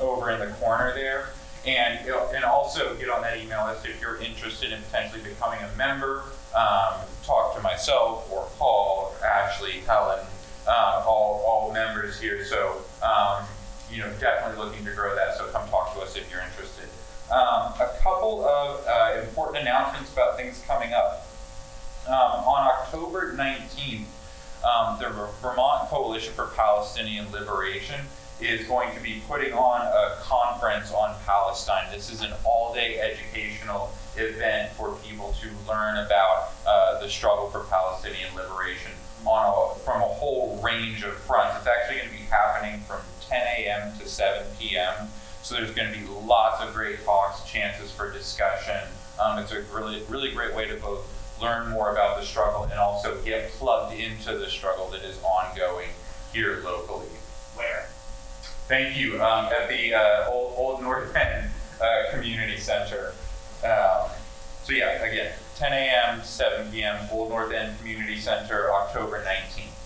over in the corner there. And, and also get on that email list if you're interested in potentially becoming a member. Um, talk to myself or Paul or Ashley, Helen, uh, all, all members here. So, um, you know, definitely looking to grow that. So come talk to us if you're interested. Um, a couple of uh, important announcements about things coming up. Um, on October nineteenth, um, the Vermont Coalition for Palestinian Liberation is going to be putting on a conference on Palestine. This is an all-day educational event for people to learn about uh, the struggle for Palestinian liberation on a, from a whole range of fronts. It's actually going to be happening from ten A M to seven P M So there's going to be lots of great talks, chances for discussion. Um, it's a really, really great way to both learn more about the struggle and also get plugged into the struggle that is ongoing here locally. Where? Thank you. Um, at the uh, old, old North End uh, Community Center. Um, so yeah, again, ten A M to seven P M, Old North End Community Center, October nineteenth.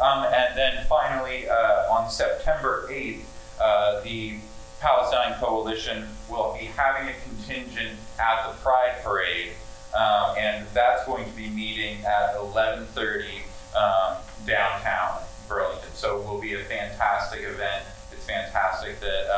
Um, and then finally, uh, on September eighth, uh, the Palestine Coalition will be having a contingent at the Pride Parade, um, and that's going to be meeting at eleven thirty um, downtown Burlington. So it will be a fantastic event. It's fantastic that